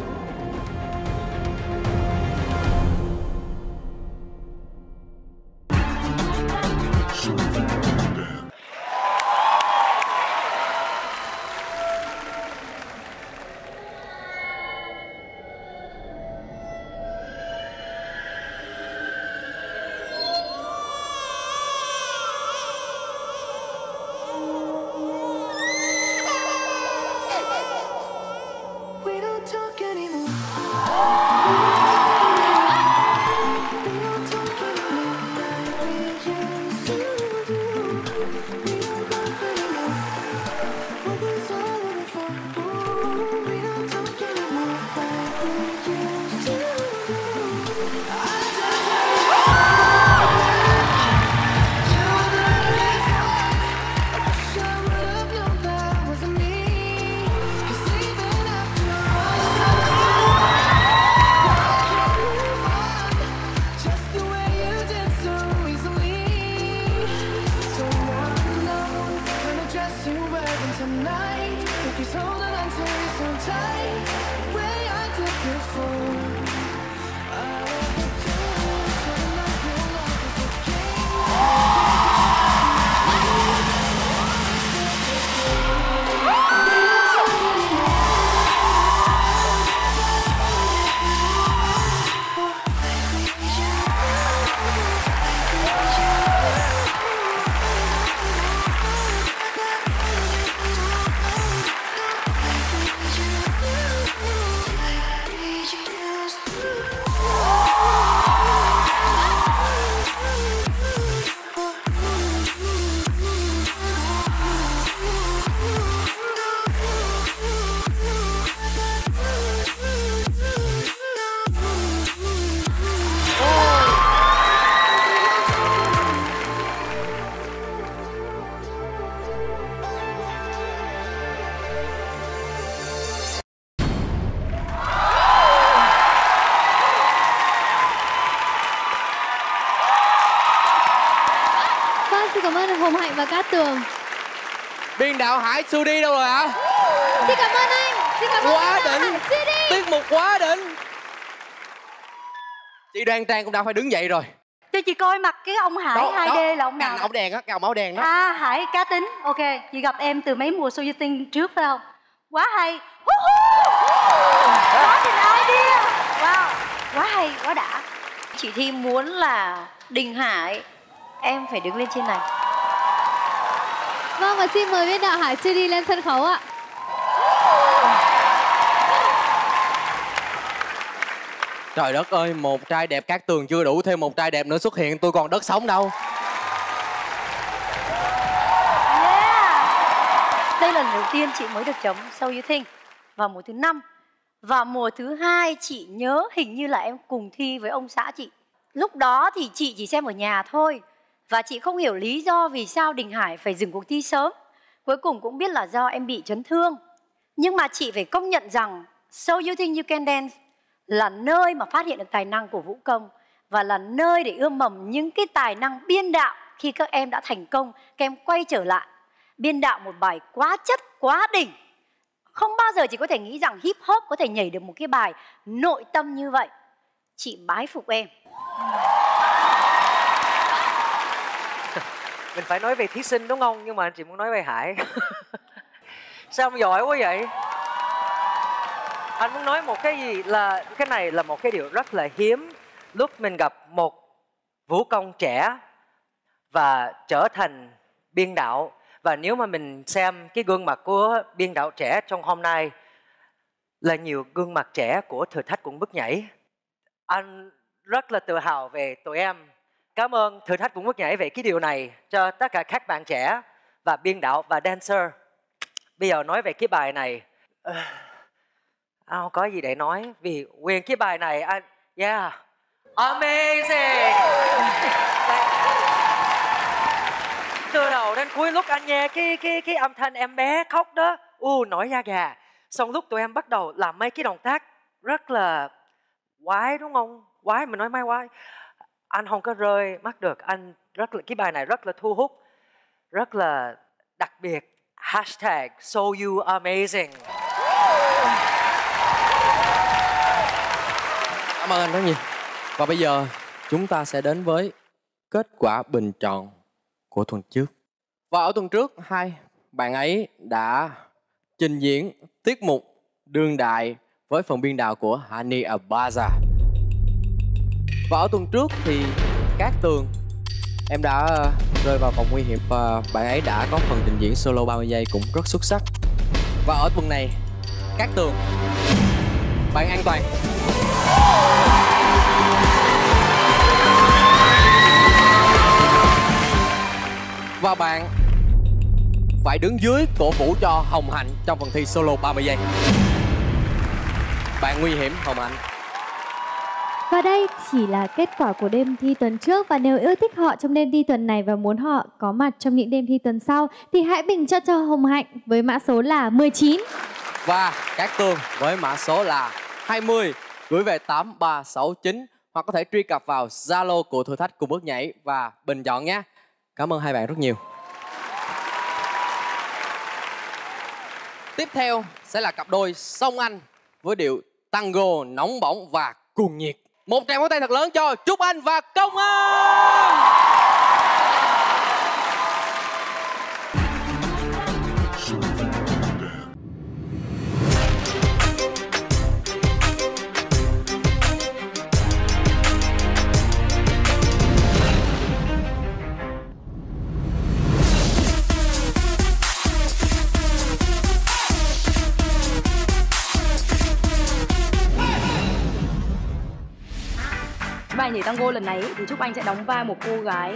cảm ơn Hồng Hạnh và Cát Tường. Biên đạo Hải Sudi đâu rồi ạ? Xin cảm ơn anh. Xin cảm ơn quá đỉnh. Tiết mục quá đỉnh. Chị Đoan Trang cũng đã phải đứng dậy rồi. Cho chị coi mặt cái ông Hải đó, hai D đó. Là ông nào? Ông đèn á, cái ông áo đèn đó. À, Hải cá tính. Ok, chị gặp em từ mấy mùa So You Think trước phải không? Quá hay. Quá trình idea. Wow, quá hay, quá đã. Chị Thi muốn là Đình Hải em phải đứng lên trên này. Vâng, và xin mời biên đạo Hải Chi đi lên sân khấu ạ. Trời đất ơi, một trai đẹp Cát Tường chưa đủ, thêm một trai đẹp nữa xuất hiện, tôi còn đất sống đâu. Yeah. Đây là lần đầu tiên chị mới được chấm So You Think vào mùa thứ năm. Và mùa thứ hai chị nhớ hình như là em cùng thi với ông xã chị. Lúc đó thì chị chỉ xem ở nhà thôi. Và chị không hiểu lý do vì sao Đình Hải phải dừng cuộc thi sớm. Cuối cùng cũng biết là do em bị chấn thương. Nhưng mà chị phải công nhận rằng So You Think You Can Dance là nơi mà phát hiện được tài năng của vũ công. Và là nơi để ươm mầm những cái tài năng biên đạo. Khi các em đã thành công, các em quay trở lại biên đạo một bài quá chất, quá đỉnh. Không bao giờ chị có thể nghĩ rằng hip hop có thể nhảy được một cái bài nội tâm như vậy. Chị bái phục em. Mình phải nói về thí sinh đúng không? Nhưng mà chị muốn nói về Hải. Sao ông giỏi quá vậy? Anh muốn nói một cái gì là cái này là một cái điều rất là hiếm. Lúc mình gặp một vũ công trẻ và trở thành biên đạo. Và nếu mà mình xem cái gương mặt của biên đạo trẻ trong hôm nay là nhiều gương mặt trẻ của Thử Thách Cùng Bước Nhảy. Anh rất là tự hào về tụi em. Cảm ơn Thử Thách Cùng Bước Nhảy về cái điều này cho tất cả các bạn trẻ và biên đạo và dancer. Bây giờ nói về cái bài này, uh, không có gì để nói vì nguyên cái bài này anh, yeah, amazing. Từ đầu đến cuối lúc anh nghe cái cái cái âm thanh em bé khóc đó, u uh, nổi da gà. Xong lúc tụi em bắt đầu làm mấy cái động tác rất là quái đúng không? Quái mình nói mấy quái. Anh không có rơi mắt được, anh rất là cái bài này rất là thu hút, rất là đặc biệt. Hashtag So You Amazing. Cảm ơn anh rất nhiều. Và bây giờ chúng ta sẽ đến với kết quả bình chọn của tuần trước. Và ở tuần trước hai bạn ấy đã trình diễn tiết mục đương đại với phần biên đạo của Honey Abaza. Và ở tuần trước thì Cát Tường em đã rơi vào vòng nguy hiểm và bạn ấy đã có phần trình diễn solo ba mươi giây cũng rất xuất sắc. Và ở tuần này Cát Tường bạn an toàn. Và bạn phải đứng dưới cổ vũ cho Hồng Hạnh trong phần thi solo ba mươi giây. Bạn nguy hiểm Hồng Hạnh. Và đây chỉ là kết quả của đêm thi tuần trước. Và nếu yêu thích họ trong đêm thi tuần này và muốn họ có mặt trong những đêm thi tuần sau thì hãy bình chọn cho Hồng Hạnh với mã số là mười chín. Và Cát Tường với mã số là hai mươi, gửi về tám ba sáu chín. Hoặc có thể truy cập vào Zalo của Thử Thách Cùng Bước Nhảy và bình chọn nhé. Cảm ơn hai bạn rất nhiều. Tiếp theo sẽ là cặp đôi Song Anh với điệu tango nóng bỏng và cuồng nhiệt. Một tràng vỗ tay thật lớn cho Trúc Anh và Công An. Bài nhảy tango lần này thì Trúc Anh sẽ đóng vai một cô gái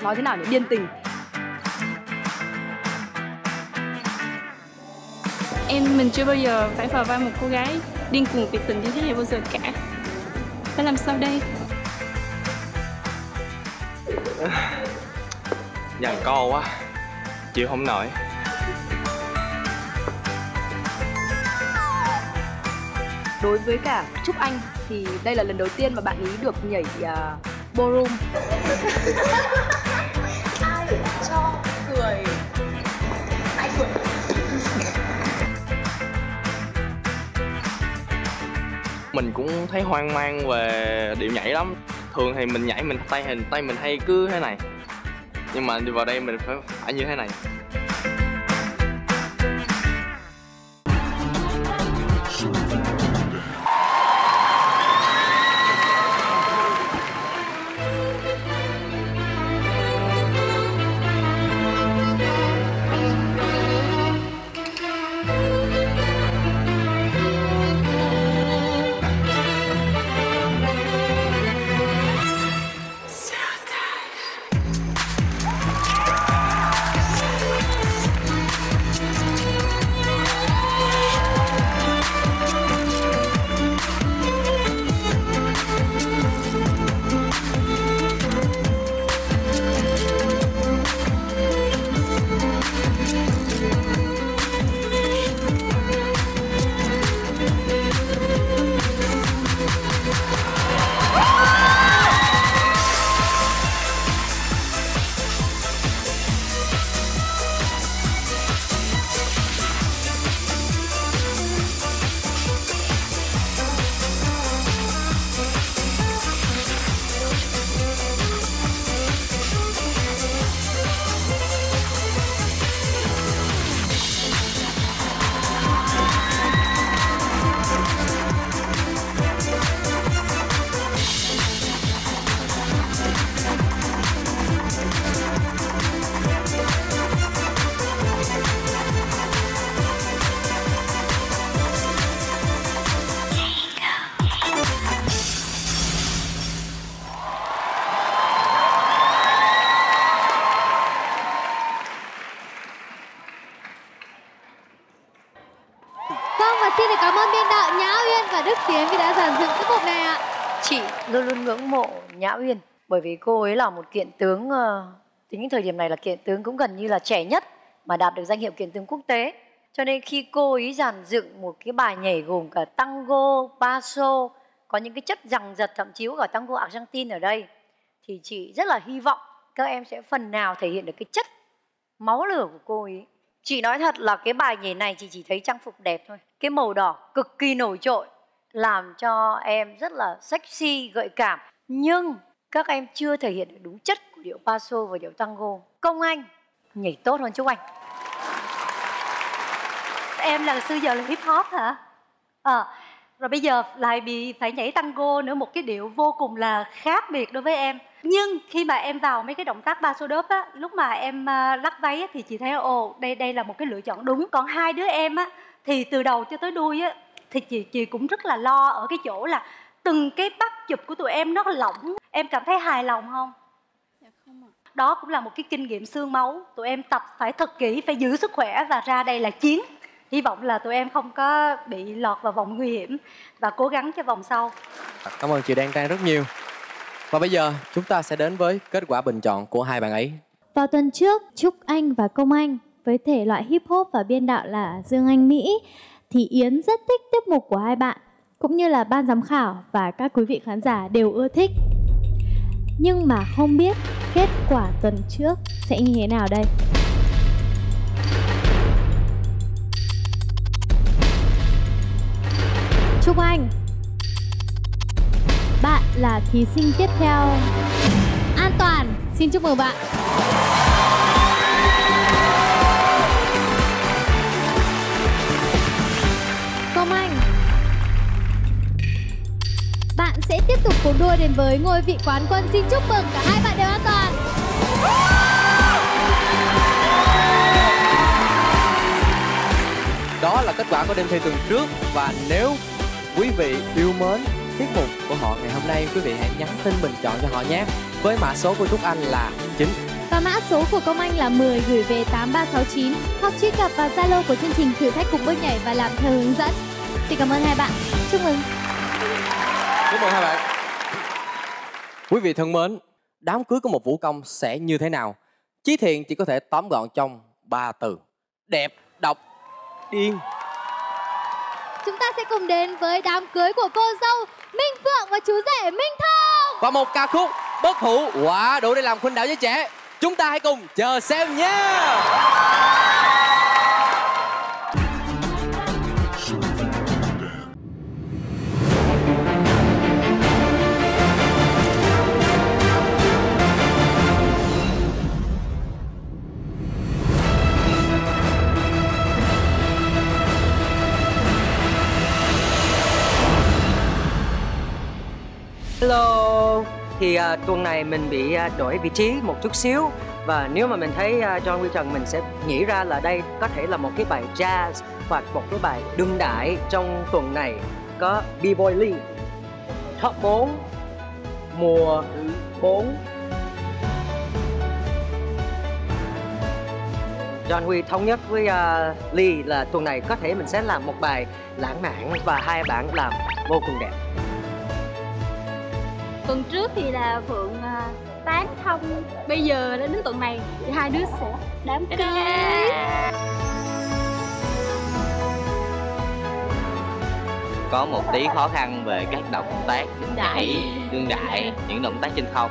nói thế nào để điên tình. Em mình chưa bao giờ phải vào vai một cô gái điên cuồng tuyệt tình như thế này bao giờ cả. Phải làm sao đây? Dằn co quá, chịu không nổi. Đối với cả Trúc Anh thì đây là lần đầu tiên mà bạn ấy được nhảy uh, ballroom. Mình cũng thấy hoang mang về điệu nhảy lắm. Thường thì mình nhảy mình tay hình tay mình hay cứ thế này, nhưng mà đi vào đây mình phải phải như thế này. Nhã Uyên, bởi vì cô ấy là một kiện tướng, tính đến thời điểm này là kiện tướng cũng gần như là trẻ nhất mà đạt được danh hiệu kiện tướng quốc tế. Cho nên khi cô ấy dàn dựng một cái bài nhảy gồm cả tango, paso, có những cái chất dằng dật thậm chí cả tango Argentina ở đây, thì chị rất là hy vọng các em sẽ phần nào thể hiện được cái chất máu lửa của cô ấy. Chị nói thật là cái bài nhảy này chị chỉ thấy trang phục đẹp thôi, cái màu đỏ cực kỳ nổi trội làm cho em rất là sexy, gợi cảm. Nhưng các em chưa thể hiện được đúng chất của điệu paso và điệu tango. Công Anh nhảy tốt hơn Trúc Anh. Em là xưa giờ là hip hop hả? À, rồi bây giờ lại bị phải nhảy tango nữa, một cái điệu vô cùng là khác biệt đối với em. Nhưng khi mà em vào mấy cái động tác paso đớp á, lúc mà em lắc váy á, thì chị thấy ồ, đây đây là một cái lựa chọn đúng. Còn hai đứa em á, thì từ đầu cho tới đuôi á, thì chị chị cũng rất là lo ở cái chỗ là từng cái bắt chụp của tụi em nó lỏng. Em cảm thấy hài lòng không? Dạ không ạ. Đó cũng là một cái kinh nghiệm xương máu. Tụi em tập phải thật kỹ, phải giữ sức khỏe và ra đây là chiến. Hy vọng là tụi em không có bị lọt vào vòng nguy hiểm và cố gắng cho vòng sau. Cảm ơn chị Đan Trang rất nhiều. Và bây giờ chúng ta sẽ đến với kết quả bình chọn của hai bạn ấy. Vào tuần trước, Trúc Anh và Công Anh với thể loại hip hop và biên đạo là Dương Anh Mỹ, thì Yến rất thích tiết mục của hai bạn, cũng như là ban giám khảo và các quý vị khán giả đều ưa thích. Nhưng mà không biết kết quả tuần trước sẽ như thế nào đây? Trúc Anh, bạn là thí sinh tiếp theo. An Toàn, xin chúc mừng bạn. Công Anh, bạn sẽ tiếp tục cuộc đua đến với ngôi vị quán quân. Xin chúc mừng cả hai bạn đều an toàn. Đó là kết quả của đêm thi tuần trước. Và nếu quý vị yêu mến tiết mục của họ ngày hôm nay, quý vị hãy nhắn tin bình chọn cho họ nhé. Với mã số của Trúc Anh là chín và mã số của Công Anh là mười, gửi về tám ba sáu chín hoặc truy cập vào Zalo của chương trình Thử Thách Cùng Bước Nhảy và làm theo hướng dẫn. Xin cảm ơn hai bạn. Chúc mừng. Chúc mừng hai bạn. Quý vị thân mến, đám cưới của một vũ công sẽ như thế nào? Chí Thiện chỉ có thể tóm gọn trong ba từ: đẹp, độc, điên. Chúng ta sẽ cùng đến với đám cưới của cô dâu Minh Phượng và chú rể Minh Thông. Và một ca khúc bất hủ quá đủ để làm khuynh đảo giới trẻ. Chúng ta hãy cùng chờ xem nhé. Hello. Thì uh, tuần này mình bị uh, đổi vị trí một chút xíu. Và nếu mà mình thấy uh, John Quy Trần, mình sẽ nghĩ ra là đây có thể là một cái bài jazz hoặc một cái bài đương đại. Trong tuần này có B-Boy Lee Top bốn mùa thứ bốn. John Huy thống nhất với uh, Lee là tuần này có thể mình sẽ làm một bài lãng mạn và hai bạn làm vô cùng đẹp. Tuần trước thì là Phượng uh, tán thông, bây giờ đến tuần này thì hai đứa sẽ đám cưới. Có một tí khó khăn về các động tác đương đại, đương đại, những động tác trên không.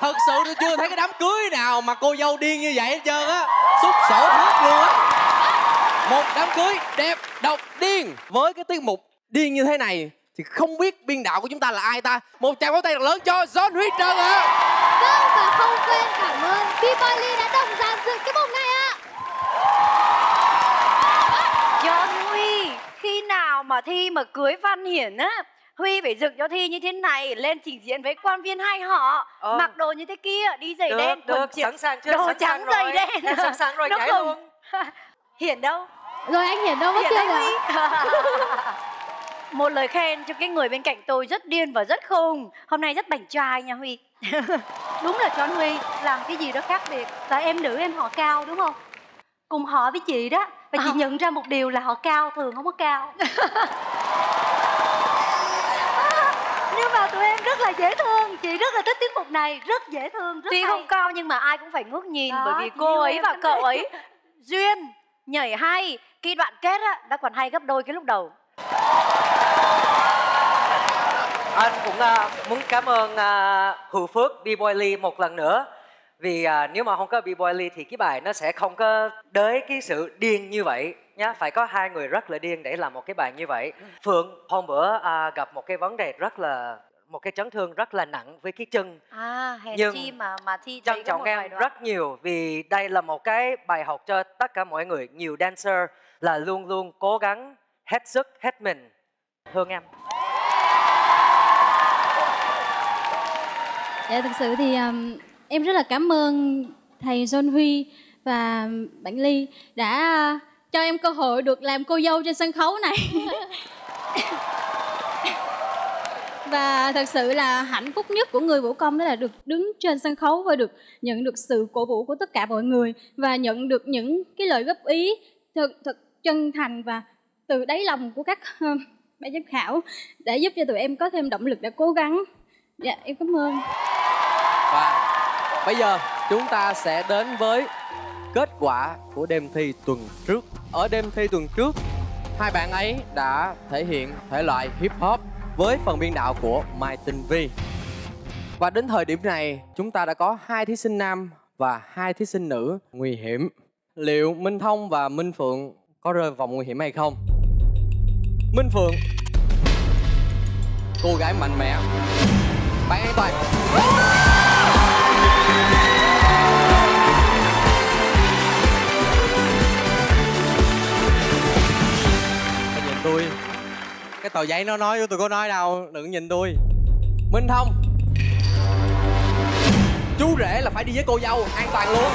Thật sự tôi chưa thấy cái đám cưới nào mà cô dâu điên như vậy hết trơn á. Xúc sổ hết luôn á. Một đám cưới đẹp, độc, điên. Với cái tiết mục điên như thế này thì không biết biên đạo của chúng ta là ai ta. Một tràng pháo tay lớn cho John Huy Trần ạ. Vâng, và không quên cảm ơn B-Boy Lee đã đồng dàn dựng cái mục này ạ. John Huy, khi nào mà Thi mà cưới Văn Hiển á, Huy phải dựng cho Thi như thế này, lên trình diễn với quan viên hai họ, ờ. mặc đồ như thế kia, đi giày được, đen, quần chip, đồ sẵn trắng rồi. Giày đen. Em sẵn sàng rồi, chạy luôn. Hiển đâu? Rồi anh Hiển đâu mất tiêu rồi? Một lời khen cho cái người bên cạnh tôi rất điên và rất khùng. Hôm nay rất bảnh trai nha Huy. Đúng là cho anh Huy làm cái gì đó khác biệt. Và em nữ em họ Cao đúng không? Cùng họ với chị đó. Và chị à. nhận ra một điều là họ Cao thường không có cao. Nhưng mà tụi em rất là dễ thương. Chị rất là thích tiết mục này, rất dễ thương, rất Tuy hay. Không cao nhưng mà ai cũng phải ngước nhìn đó, bởi vì cô ấy và cậu ấy duyên, nhảy hay. Khi đoạn kết á, đã còn hay gấp đôi cái lúc đầu. Anh cũng uh, muốn cảm ơn uh, Hữu Phước, B-Boy Lee một lần nữa. Vì uh, nếu mà không có B-Boy Lee thì cái bài nó sẽ không có đới cái sự điên như vậy nhá. Phải có hai người rất là điên để làm một cái bài như vậy. Phượng hôm bữa uh, gặp một cái vấn đề rất là... một cái chấn thương rất là nặng với cái chân. À, hèn nhưng chi mà, mà Thi trân trọng em rất nhiều. Vì đây là một cái bài học cho tất cả mọi người. Nhiều dancer là luôn luôn cố gắng hết sức, hết mình. Thương em. Dạ, thực sự thì um, em rất là cảm ơn thầy John Huy và bạn Ly đã cho em cơ hội được làm cô dâu trên sân khấu này. Và thật sự là hạnh phúc nhất của người vũ công đó là được đứng trên sân khấu và được nhận được sự cổ vũ của tất cả mọi người. Và nhận được những cái lời góp ý thật, thật chân thành và từ đáy lòng của các uh, ban giám khảo đã giúp cho tụi em có thêm động lực để cố gắng. Dạ, em cảm ơn. Và bây giờ chúng ta sẽ đến với kết quả của đêm thi tuần trước. Ở đêm thi tuần trước, hai bạn ấy đã thể hiện thể loại hip hop với phần biên đạo của Mai Tinh Vi. Và đến thời điểm này, chúng ta đã có hai thí sinh nam và hai thí sinh nữ nguy hiểm. Liệu Minh Thông và Minh Phượng có rơi vào vòng nguy hiểm hay không? Minh Phượng, cô gái mạnh mẽ, bạn an toàn. Mày nhìn tôi, cái tờ giấy nó nói tôi có nói đâu, đừng nhìn tôi. Minh Thông, chú rể là phải đi với cô dâu, an toàn luôn.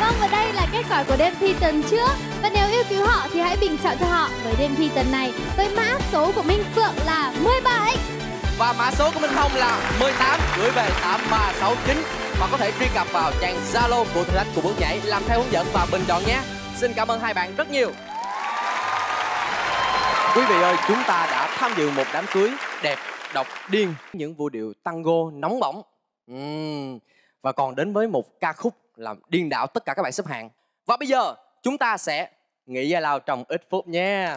Vâng, và đây là kết quả của đêm thi tuần trước. Và nếu yêu cứu họ thì hãy bình chọn cho họ với đêm thi tuần này. Với mã số của Minh Phượng là mười bảy và mã số của Minh Thông là mười tám, gửi về tám ba sáu chín. Và có thể truy cập vào trang Zalo của Thử Thách Cùng Bước Nhảy, làm theo hướng dẫn và bình chọn nhé. Xin cảm ơn hai bạn rất nhiều. Quý vị ơi, chúng ta đã tham dự một đám cưới đẹp, độc, điên, những vũ điệu tango nóng bỏng, uhm. và còn đến với một ca khúc làm điên đảo tất cả các bạn xếp hạng. Và bây giờ chúng ta sẽ nghỉ giải lao trong ít phút nha.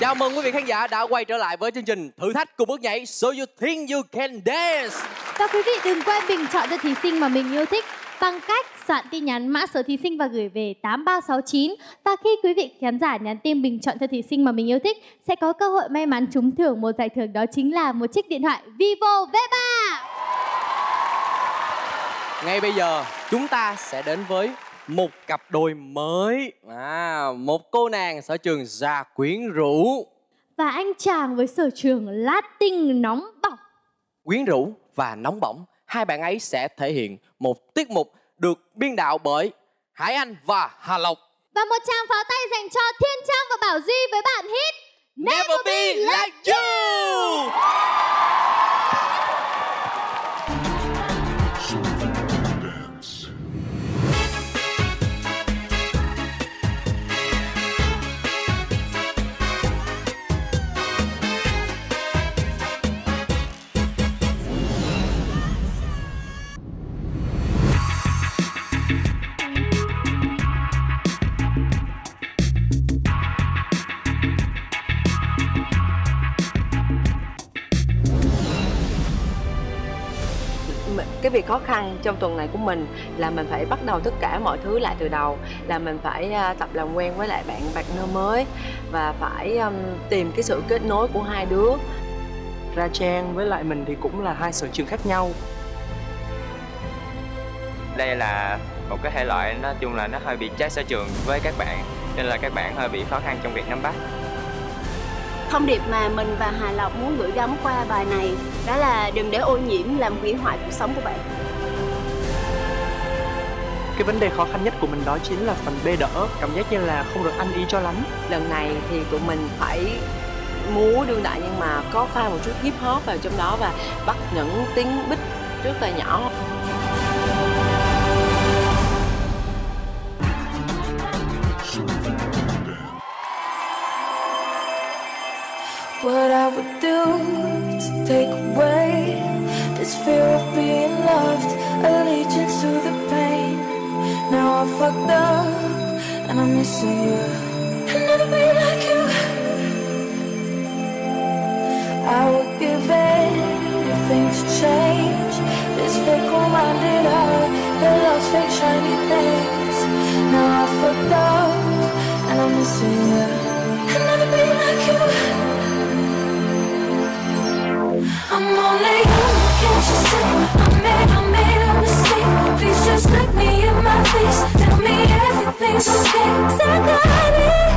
Chào mừng quý vị khán giả đã quay trở lại với chương trình Thử Thách Cùng Bước Nhảy So You Think You Can Dance. Và quý vị đừng quên bình chọn cho thí sinh mà mình yêu thích bằng cách soạn tin nhắn mã số thí sinh và gửi về tám ba sáu chín. Và khi quý vị khán giả nhắn tin bình chọn cho thí sinh mà mình yêu thích sẽ có cơ hội may mắn trúng thưởng một giải thưởng, đó chính là một chiếc điện thoại Vivo vê ba. Ngay bây giờ chúng ta sẽ đến với một cặp đôi mới, à, một cô nàng sở trường già quyến rũ và anh chàng với sở trường Latin nóng bỏng. Quyến rũ và nóng bỏng, hai bạn ấy sẽ thể hiện một tiết mục được biên đạo bởi Hải Anh và Hà Lộc. Và một tràng pháo tay dành cho Thiên Trang và Bảo Duy với bản hit Never, Never Be Like You. Cái việc khó khăn trong tuần này của mình là mình phải bắt đầu tất cả mọi thứ lại từ đầu, là mình phải tập làm quen với lại bạn partner mới và phải um, tìm cái sự kết nối của hai đứa. Ra Trang với lại mình thì cũng là hai sở trường khác nhau. Đây là một cái thể loại nói chung là nó hơi bị trái sở trường với các bạn, nên là các bạn hơi bị khó khăn trong việc nắm bắt. Thông điệp mà mình và Hà Lộc muốn gửi gắm qua bài này đó là đừng để ô nhiễm làm hủy hoại cuộc sống của bạn. Cái vấn đề khó khăn nhất của mình đó chính là phần bê đỡ, cảm giác như là không được ăn ý cho lắm. Lần này thì tụi mình phải múa đương đại nhưng mà có pha một chút hip hop vào trong đó và bắt những tiếng beat rất là nhỏ. What I would do to take away this fear of being loved, allegiance to the pain. Now I fucked up and I'm missing you. I'll never be like you. I would give anything to change this fickle-minded heart that loves fake shiny things. Now I fucked up and I'm missing you. I'll never be like you. I'm only human, can't you see? I made, I made a mistake. Please just look me in my face. Tell me everything's okay. 'Cause I got it.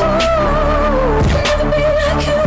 Ooh, I'll never be like you.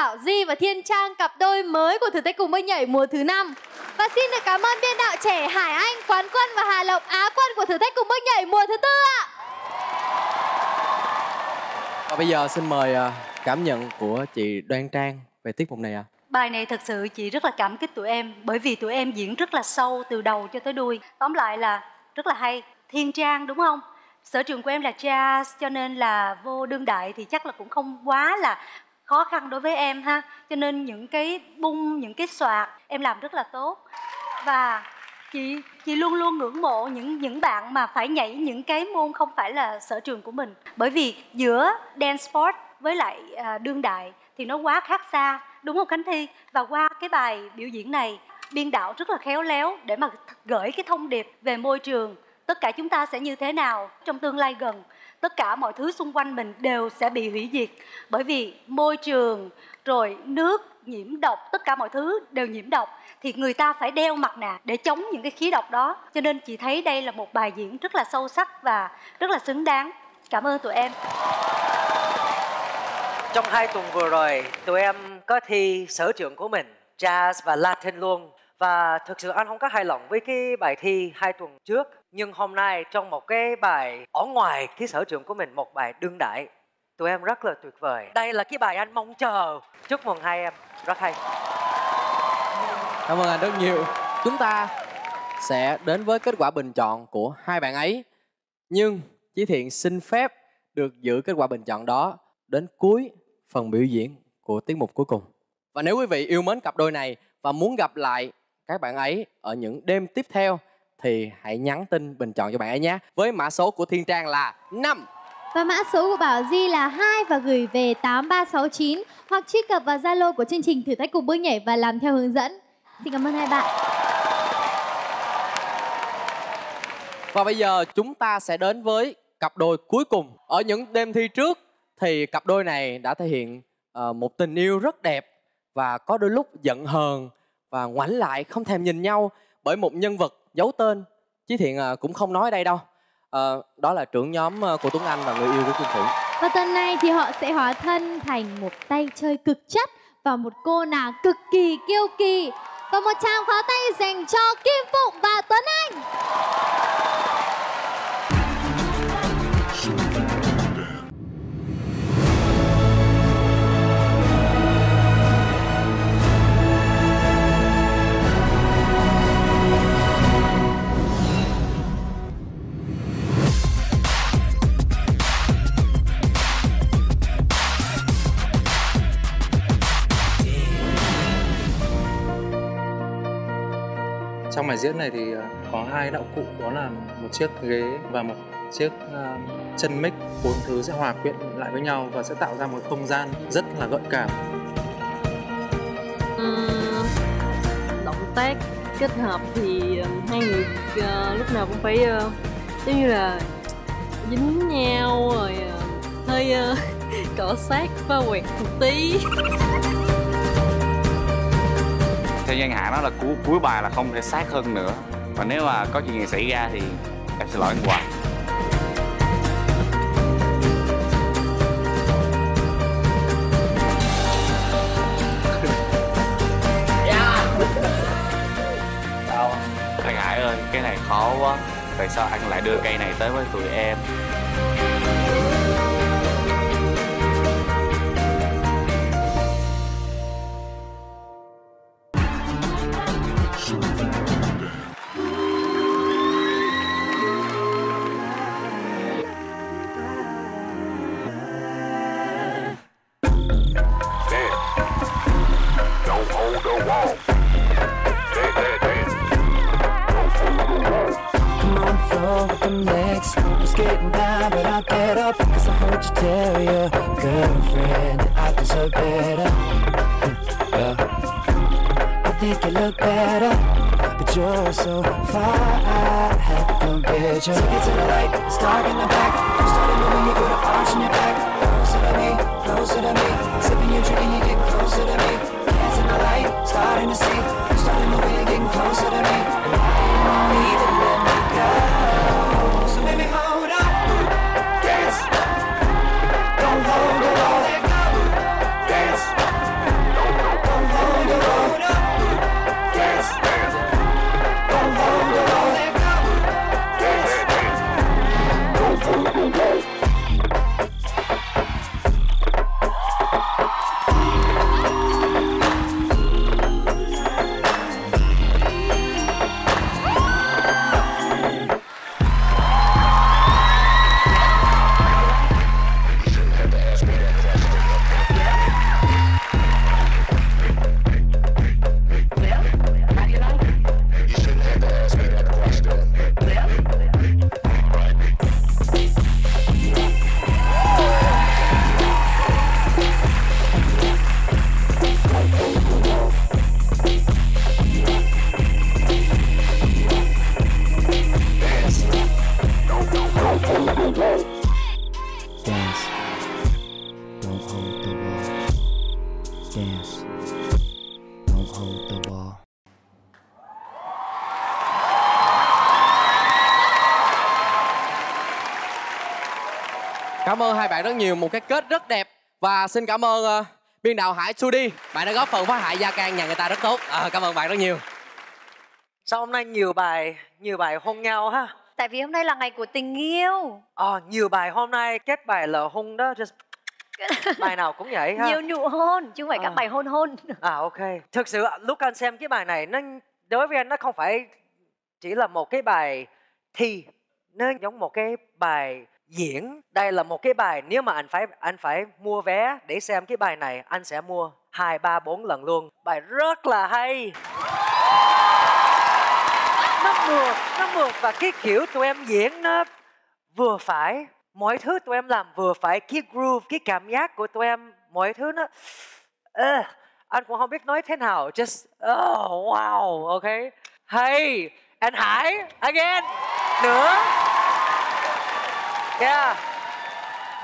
Bảo Di và Thiên Trang, cặp đôi mới của Thử Thách Cùng Bước Nhảy mùa thứ năm. Và xin được cảm ơn biên đạo trẻ Hải Anh, quán quân và Hà Lộc, á quân của Thử Thách Cùng Bước Nhảy mùa thứ tư ạ. Và bây giờ xin mời cảm nhận của chị Đoan Trang về tiết mục này ạ. À. Bài này thật sự chị rất là cảm kích tụi em, bởi vì tụi em diễn rất là sâu từ đầu cho tới đuôi. Tóm lại là rất là hay. Thiên Trang đúng không? Sở trường của em là jazz, cho nên là vô đương đại thì chắc là cũng không quá là khó khăn đối với em ha. Cho nên những cái bung, những cái soạt em làm rất là tốt. Và chị chị luôn luôn ngưỡng mộ những những bạn mà phải nhảy những cái môn không phải là sở trường của mình. Bởi vì giữa dance sport với lại à, đương đại thì nó quá khác xa, đúng không Khánh Thi? Và qua cái bài biểu diễn này, biên đạo rất là khéo léo để mà gửi cái thông điệp về môi trường. Tất cả chúng ta sẽ như thế nào trong tương lai gần, tất cả mọi thứ xung quanh mình đều sẽ bị hủy diệt. Bởi vì môi trường, rồi nước nhiễm độc, tất cả mọi thứ đều nhiễm độc. Thì người ta phải đeo mặt nạ để chống những cái khí độc đó. Cho nên chị thấy đây là một bài diễn rất là sâu sắc và rất là xứng đáng. Cảm ơn tụi em. Trong hai tuần vừa rồi, tụi em có thi sở trường của mình, jazz và Latin luôn. Và thực sự anh không có hài lòng với cái bài thi hai tuần trước. Nhưng hôm nay trong một cái bài ở ngoài cái sở trường của mình, một bài đương đại, tụi em rất là tuyệt vời. Đây là cái bài anh mong chờ. Chúc mừng hai em, rất hay. Cảm ơn anh rất nhiều. Chúng ta sẽ đến với kết quả bình chọn của hai bạn ấy. Nhưng Chí Thiện xin phép được giữ kết quả bình chọn đó đến cuối phần biểu diễn của tiết mục cuối cùng. Và nếu quý vị yêu mến cặp đôi này và muốn gặp lại các bạn ấy ở những đêm tiếp theo thì hãy nhắn tin bình chọn cho bạn ấy nhé. Với mã số của Thiên Trang là năm. Và mã số của Bảo Di là hai và gửi về tám ba sáu chín. Hoặc truy cập vào Zalo của chương trình Thử Thách Cùng Bước Nhảy và làm theo hướng dẫn. Xin cảm ơn hai bạn. Và bây giờ chúng ta sẽ đến với cặp đôi cuối cùng. Ở những đêm thi trước thì cặp đôi này đã thể hiện uh, một tình yêu rất đẹp. Và có đôi lúc giận hờn và ngoảnh lại không thèm nhìn nhau bởi một nhân vật giấu tên. Chí Thiện cũng không nói đây đâu à, đó là trưởng nhóm của Tuấn Anh và người yêu của Kim Phụng. Và tuần này thì họ sẽ hóa thân thành một tay chơi cực chất và một cô nàng cực kỳ kiêu kỳ. Và một tràng pháo tay dành cho Kim Phụng và Tuấn Anh. Trong bài diễn này thì có hai đạo cụ, đó là một chiếc ghế và một chiếc uh, chân mic. Bốn thứ sẽ hòa quyện lại với nhau và sẽ tạo ra một không gian rất là gợi cảm. Uhm, động tác kết hợp thì hai người uh, lúc nào cũng phải uh, giống như là dính nhau rồi uh, hơi uh, cọ sát và quẹt một tí. Theo gian hạ nó là cuối, cuối bài là không thể sát hơn nữa. Và nếu mà có chuyện gì xảy ra thì em xin lỗi anh Hoàng. Sao? Anh Hải ơi, cái này khó quá. Tại sao anh lại đưa cây này tới với tụi em? Dance. Don't hold the ball. Dance. Don't hold the ball. Cảm ơn hai bạn rất nhiều, một cái kết rất đẹp. Và xin cảm ơn uh, biên đạo Hải Sudi, bạn đã góp phần phá hại gia can nhà người ta rất tốt. À, cảm ơn bạn rất nhiều. Sao hôm nay nhiều bài, nhiều bài hôn nhau ha? Tại vì hôm nay là ngày của tình yêu. Ờ, à, nhiều bài hôm nay, kết bài là hôn đó. Just... bài nào cũng vậy ha? Nhiều nụ hôn, chứ không phải à. các bài hôn hôn. À, ok. Thực sự lúc anh xem cái bài này, nó đối với anh nó không phải chỉ là một cái bài thi. Nó giống một cái bài... diễn. Đây là một cái bài, nếu mà anh phải anh phải mua vé để xem cái bài này, anh sẽ mua hai ba bốn lần luôn. Bài rất là hay. Nó mượt, nó mượt và cái kiểu tụi em diễn nó vừa phải. Mọi thứ tụi em làm vừa phải, cái groove, cái cảm giác của tụi em, mọi thứ nó uh, anh cũng không biết nói thế nào. Just oh wow, ok. Hey, anh Hải again. Nữa. Yeah.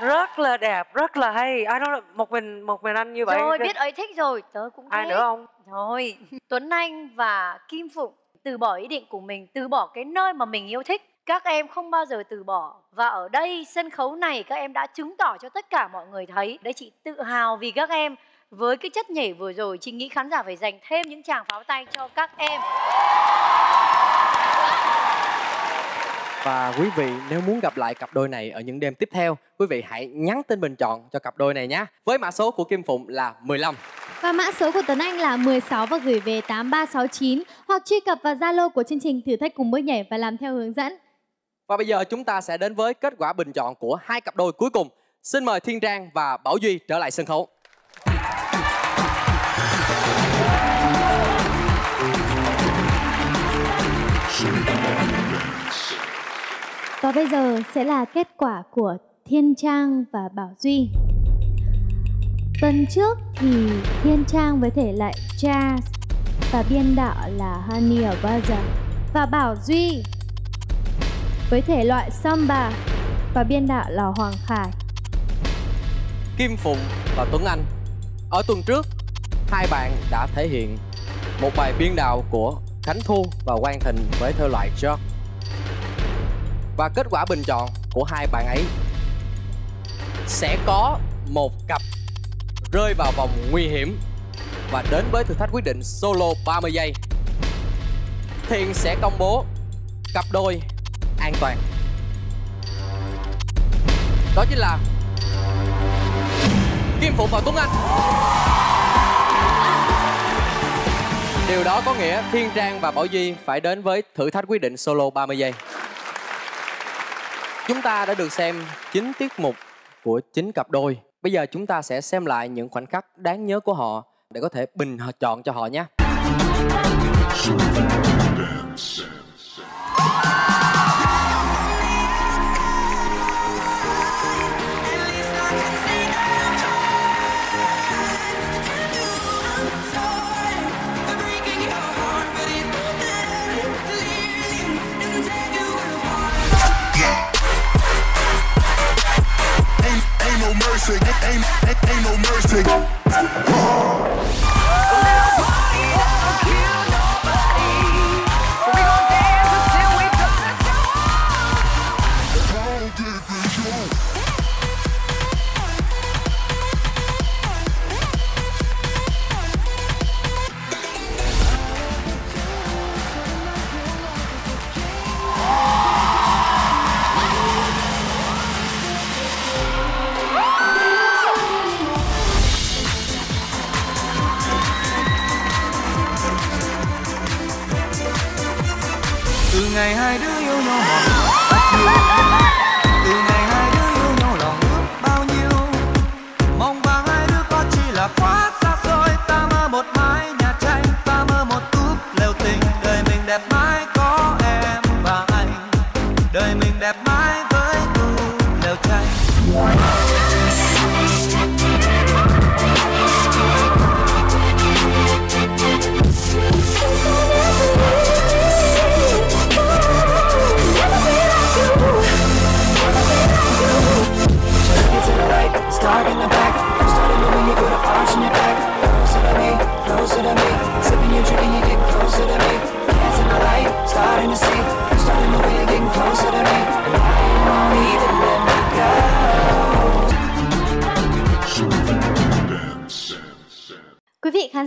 Rất là đẹp, rất là hay. Ai nói một mình một mình anh như vậy. Rồi biết ấy thích rồi, tớ cũng ai thích. Ai nữa không? Rồi, Tuấn Anh và Kim Phụng từ bỏ ý định của mình, từ bỏ cái nơi mà mình yêu thích. Các em không bao giờ từ bỏ. Và ở đây sân khấu này các em đã chứng tỏ cho tất cả mọi người thấy. Đây chị tự hào vì các em. Với cái chất nhảy vừa rồi, chị nghĩ khán giả phải dành thêm những tràng pháo tay cho các em. Và quý vị nếu muốn gặp lại cặp đôi này ở những đêm tiếp theo, quý vị hãy nhắn tin bình chọn cho cặp đôi này nhé. Với mã số của Kim Phụng là mười lăm. Và mã số của Tuấn Anh là mười sáu và gửi về tám ba sáu chín. Hoặc truy cập vào Zalo của chương trình Thử Thách Cùng Bước Nhảy và làm theo hướng dẫn. Và bây giờ chúng ta sẽ đến với kết quả bình chọn của hai cặp đôi cuối cùng. Xin mời Thiên Trang và Bảo Duy trở lại sân khấu. Và bây giờ sẽ là kết quả của Thiên Trang và Bảo Duy. Tuần trước thì Thiên Trang với thể loại jazz và biên đạo là Honey Abaza. Và Bảo Duy với thể loại samba và biên đạo là Hoàng Khải. Kim Phụng và Tuấn Anh, ở tuần trước hai bạn đã thể hiện một bài biên đạo của Khánh Thu và Quang Thịnh với thể loại jazz. Và kết quả bình chọn của hai bạn ấy sẽ có một cặp rơi vào vòng nguy hiểm và đến với thử thách quyết định solo ba mươi giây. Thiện sẽ công bố cặp đôi an toàn. Đó chính là Kim Phụng và Tuấn Anh. Điều đó có nghĩa Thiên Trang và Bảo Duy phải đến với thử thách quyết định solo ba mươi giây. Chúng ta đã được xem chín tiết mục của chín cặp đôi. Bây giờ chúng ta sẽ xem lại những khoảnh khắc đáng nhớ của họ để có thể bình chọn cho họ nhé.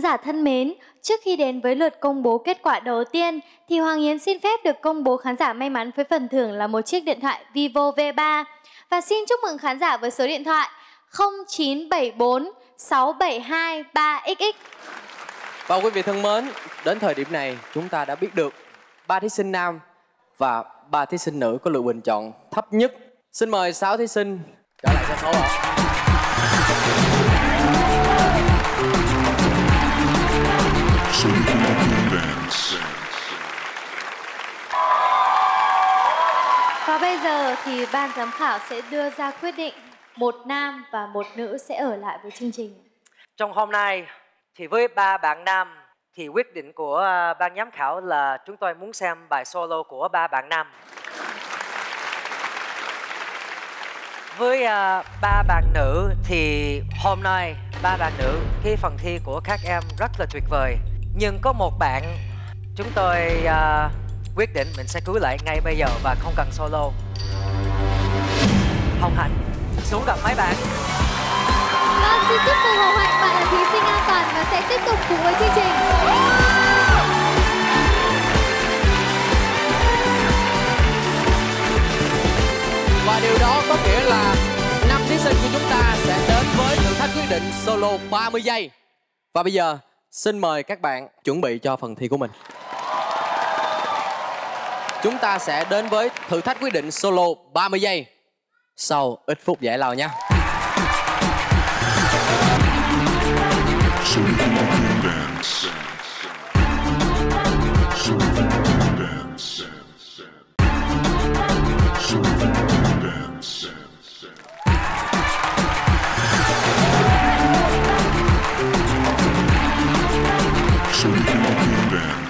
Khán giả thân mến, trước khi đến với lượt công bố kết quả đầu tiên thì Hoàng Yến xin phép được công bố khán giả may mắn với phần thưởng là một chiếc điện thoại Vivo vê ba. Và xin chúc mừng khán giả với số điện thoại không chín bảy bốn sáu bảy hai ba xx. Và quý vị thân mến, đến thời điểm này chúng ta đã biết được ba thí sinh nam và ba thí sinh nữ có lựa bình chọn thấp nhất. Xin mời sáu thí sinh trở lại sân khấu ạ. Và bây giờ thì ban giám khảo sẽ đưa ra quyết định một nam và một nữ sẽ ở lại với chương trình. Trong hôm nay thì với ba bạn nam thì quyết định của ban giám khảo là chúng tôi muốn xem bài solo của ba bạn nam. Với uh, ba bạn nữ thì hôm nay ba bạn nữ cái phần thi của các em rất là tuyệt vời. Nhưng có một bạn chúng tôi uh, quyết định mình sẽ cưới lại ngay bây giờ và không cần solo. Hồng Hạnh xuống gặp mấy bạn. Vâng, xin chúc mừng Hồng Hạnh, bạn là thí sinh an toàn và sẽ tiếp tục cùng với chương trình. Và điều đó có nghĩa là năm thí sinh của chúng ta sẽ đến với thử thách quyết định solo ba mươi giây. Và bây giờ xin mời các bạn chuẩn bị cho phần thi của mình. Chúng ta sẽ đến với thử thách quyết định solo ba mươi giây sau ít phút giải lao nhé.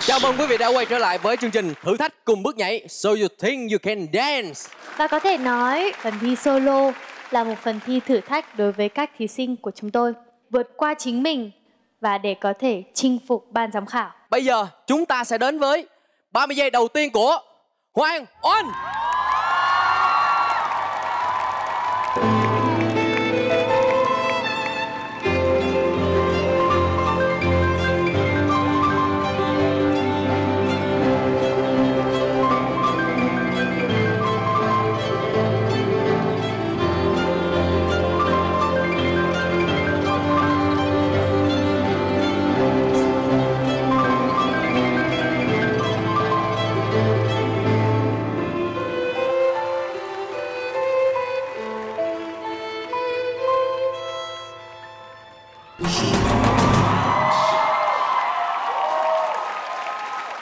Chào mừng quý vị đã quay trở lại với chương trình Thử Thách Cùng Bước Nhảy So You Think You Can Dance. Và có thể nói phần thi solo là một phần thi thử thách đối với các thí sinh của chúng tôi, vượt qua chính mình và để có thể chinh phục ban giám khảo. Bây giờ chúng ta sẽ đến với ba mươi giây đầu tiên của Hoàng On.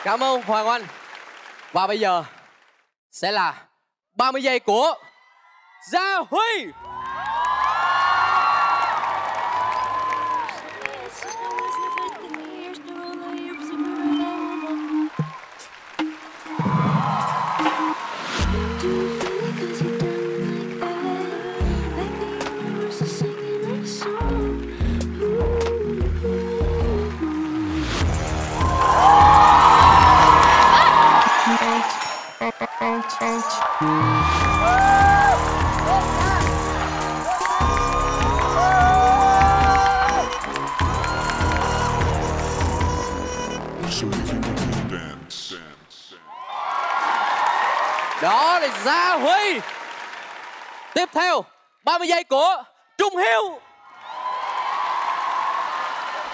Cảm ơn Hoàng Oanh. Và bây giờ sẽ là ba mươi giây của Gia Huy. Đó là Gia Huy. Tiếp theo ba mươi giây của Trung Hiếu.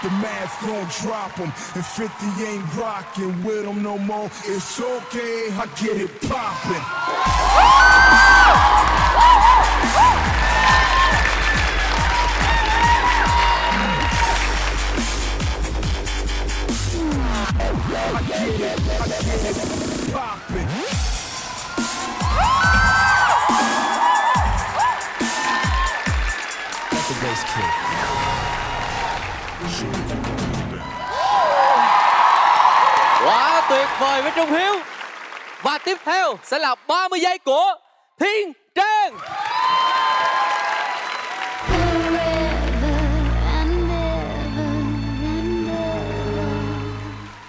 The math don't drop him, and fifty ain't rockin' with him no more. It's okay, I get it poppin'. I get it, I get it poppin'. That's a bass kick. Quá tuyệt vời với Trung Hiếu. Và tiếp theo sẽ là ba mươi giây của Thiên Trang. Hãy subscribe cho kênh Ghiền Mì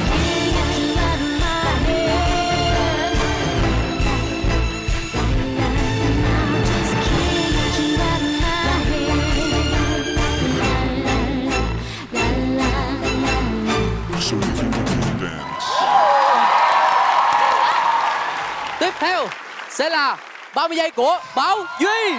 Gõ để không bỏ lỡ theo sẽ là ba mươi giây của Bảo Duy.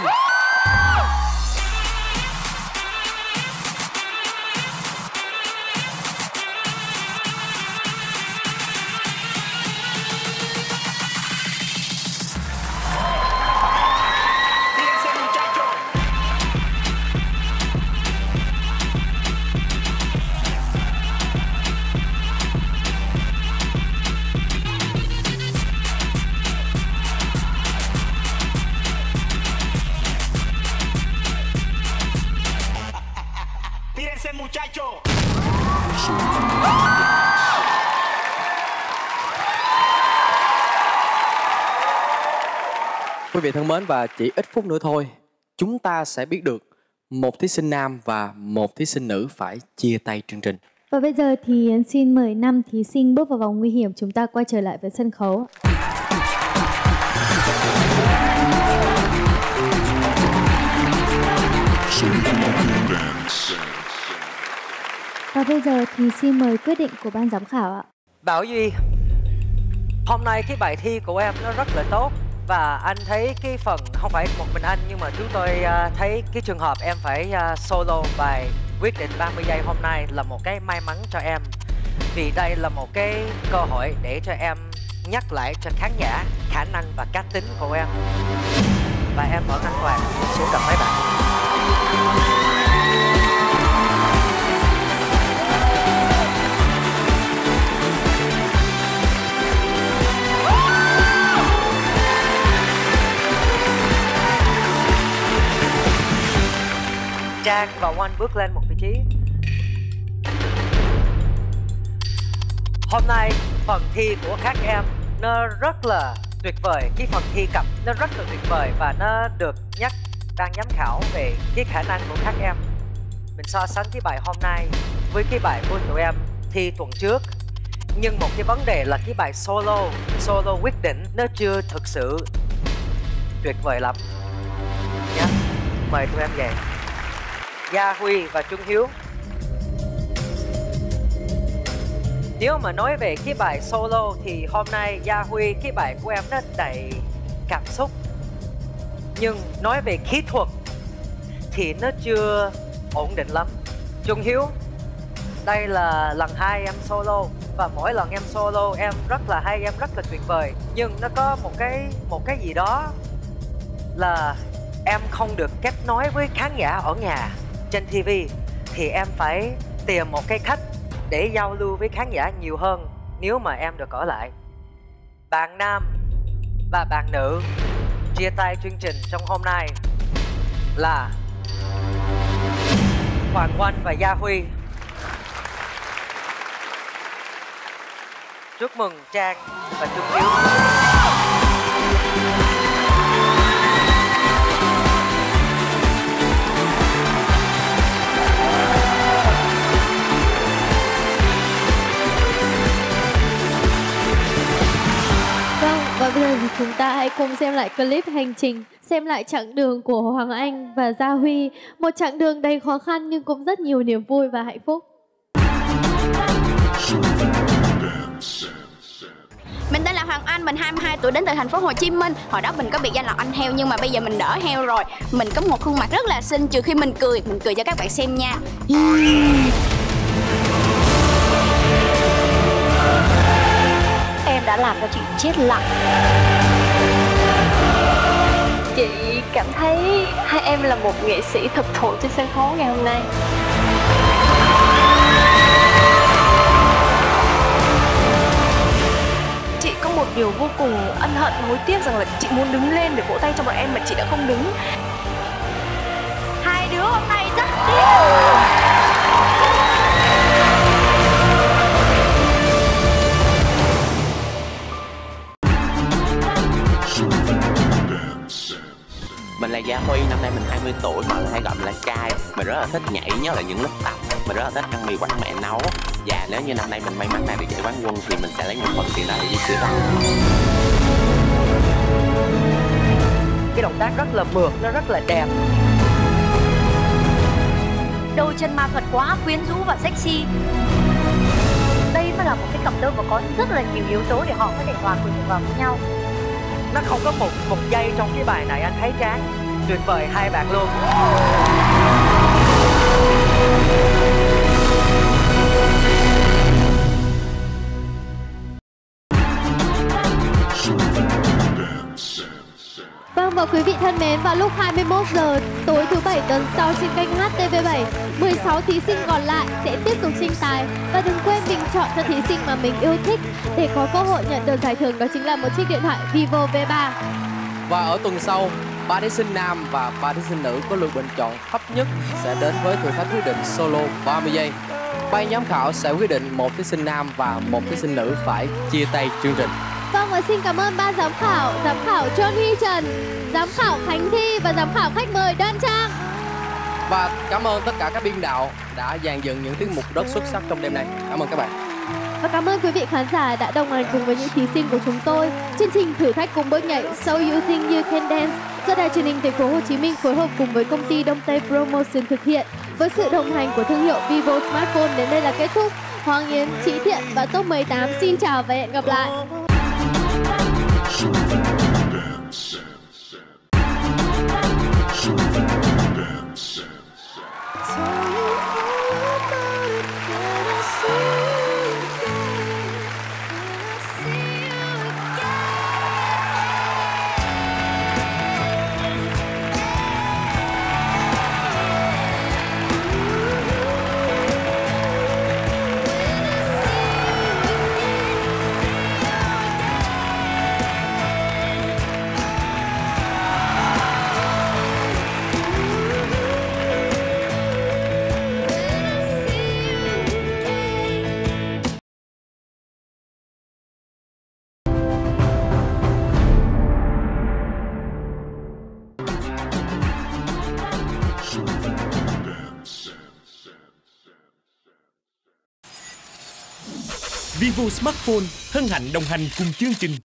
Quý vị thân mến, và chỉ ít phút nữa thôi chúng ta sẽ biết được một thí sinh nam và một thí sinh nữ phải chia tay chương trình. Và bây giờ thì xin mời năm thí sinh bước vào vòng nguy hiểm, chúng ta quay trở lại với sân khấu. Và bây giờ thì xin mời quyết định của ban giám khảo ạ. Bảo Duy, hôm nay cái bài thi của em nó rất là tốt. Và anh thấy cái phần, không phải một mình anh, nhưng mà chúng tôi uh, thấy cái trường hợp em phải uh, solo bài quyết định ba mươi giây hôm nay là một cái may mắn cho em. Vì đây là một cái cơ hội để cho em nhắc lại cho khán giả khả năng và cá tính của em. Và em vẫn an toàn xuống đập máy bạn. Trang và One bước lên một vị trí. Hôm nay phần thi của các em nó rất là tuyệt vời. Cái phần thi cặp nó rất là tuyệt vời. Và nó được nhắc ban giám khảo về cái khả năng của các em. Mình so sánh cái bài hôm nay với cái bài của tụi em thi tuần trước. Nhưng một cái vấn đề là cái bài solo, solo quyết định nó chưa thực sự tuyệt vời lắm nhá. Mời tụi em về. Gia Huy và Trung Hiếu, nếu mà nói về cái bài solo thì hôm nay Gia Huy, cái bài của em nó đầy cảm xúc. Nhưng nói về kỹ thuật thì nó chưa ổn định lắm. Trung Hiếu, đây là lần hai em solo. Và mỗi lần em solo em rất là hay, em rất là tuyệt vời. Nhưng nó có một cái, một cái gì đó là em không được kết nối với khán giả ở nhà trên ti vi, thì em phải tìm một cái cách để giao lưu với khán giả nhiều hơn nếu mà em được ở lại. Bạn nam và bạn nữ chia tay chương trình trong hôm nay là Hoàng Oanh và Gia Huy. Chúc mừng Trang và Trung Hiếu. Và bây giờ thì chúng ta hãy cùng xem lại clip hành trình, xem lại chặng đường của Hoàng Anh và Gia Huy. Một chặng đường đầy khó khăn nhưng cũng rất nhiều niềm vui và hạnh phúc. Mình tên là Hoàng Anh, mình hai mươi hai tuổi, đến từ thành phố Hồ Chí Minh. Hồi đó mình có biệt danh là anh heo, nhưng mà bây giờ mình đỡ heo rồi. Mình có một khuôn mặt rất là xinh, trừ khi mình cười. Mình cười cho các bạn xem nha. Đã làm cho chị chết lặng. Chị cảm thấy hai em là một nghệ sĩ thực thụ trên sân khấu ngày hôm nay. Chị có một điều vô cùng ân hận, hối tiếc rằng là chị muốn đứng lên để vỗ tay cho bọn em mà chị đã không đứng. Hai đứa hôm nay rất tiếc. Mình là Gia Huy, năm nay mình hai mươi tuổi, mọi người hay gọi mình là Trai. Mình rất là thích nhảy, nhất là những lúc tập. Mình rất là thích ăn mì quán mẹ nấu. Và nếu như năm nay mình may mắn này được giải quán quân thì mình sẽ lấy một phần tiền đó để đi sửa răng. Cái động tác rất là mượt, nó rất là đẹp. Đôi chân ma thuật quá quyến rũ và sexy. Đây mới là một cái cặp đôi mà có rất là nhiều yếu tố để họ có thể hòa quyện vào với nhau. nó không có một một giây trong cái bài này anh thấy chán. Tuyệt vời hai bạn luôn. Vâng, và quý vị thân mến, vào lúc hai mươi mốt giờ tối thứ bảy tuần sau trên kênh hát tê vê bảy, mười sáu thí sinh còn lại sẽ tiếp tục tranh tài. Và đừng quên bình chọn cho thí sinh mà mình yêu thích để có cơ hội nhận được giải thưởng, đó chính là một chiếc điện thoại Vivo vê ba. Và ở tuần sau, ba thí sinh nam và ba thí sinh nữ có lượt bình chọn thấp nhất sẽ đến với thử thách quyết định solo ba mươi giây. Ban giám khảo sẽ quyết định một thí sinh nam và một thí sinh nữ phải chia tay chương trình. Vâng, và xin cảm ơn ba giám khảo, giám khảo John Huy Trần, giám khảo Khánh Thi và giám khảo khách mời Đoan Trang. Và cảm ơn tất cả các biên đạo đã dàn dựng những tiết mục rất xuất sắc trong đêm nay. Cảm ơn các bạn. Và cảm ơn quý vị khán giả đã đồng hành cùng với những thí sinh của chúng tôi. Chương trình Thử Thách Cùng Bước Nhảy So You Think You Can Dance do Đài Truyền hình Thành phố Hồ Chí Minh phối hợp cùng với công ty Đông Tây Promotion thực hiện, với sự đồng hành của thương hiệu Vivo Smartphone. Đến đây là kết thúc. Hoàng Yến, Trí Thiện và Top mười tám xin chào và hẹn gặp lại. Vivo Smartphone hân hạnh đồng hành cùng chương trình.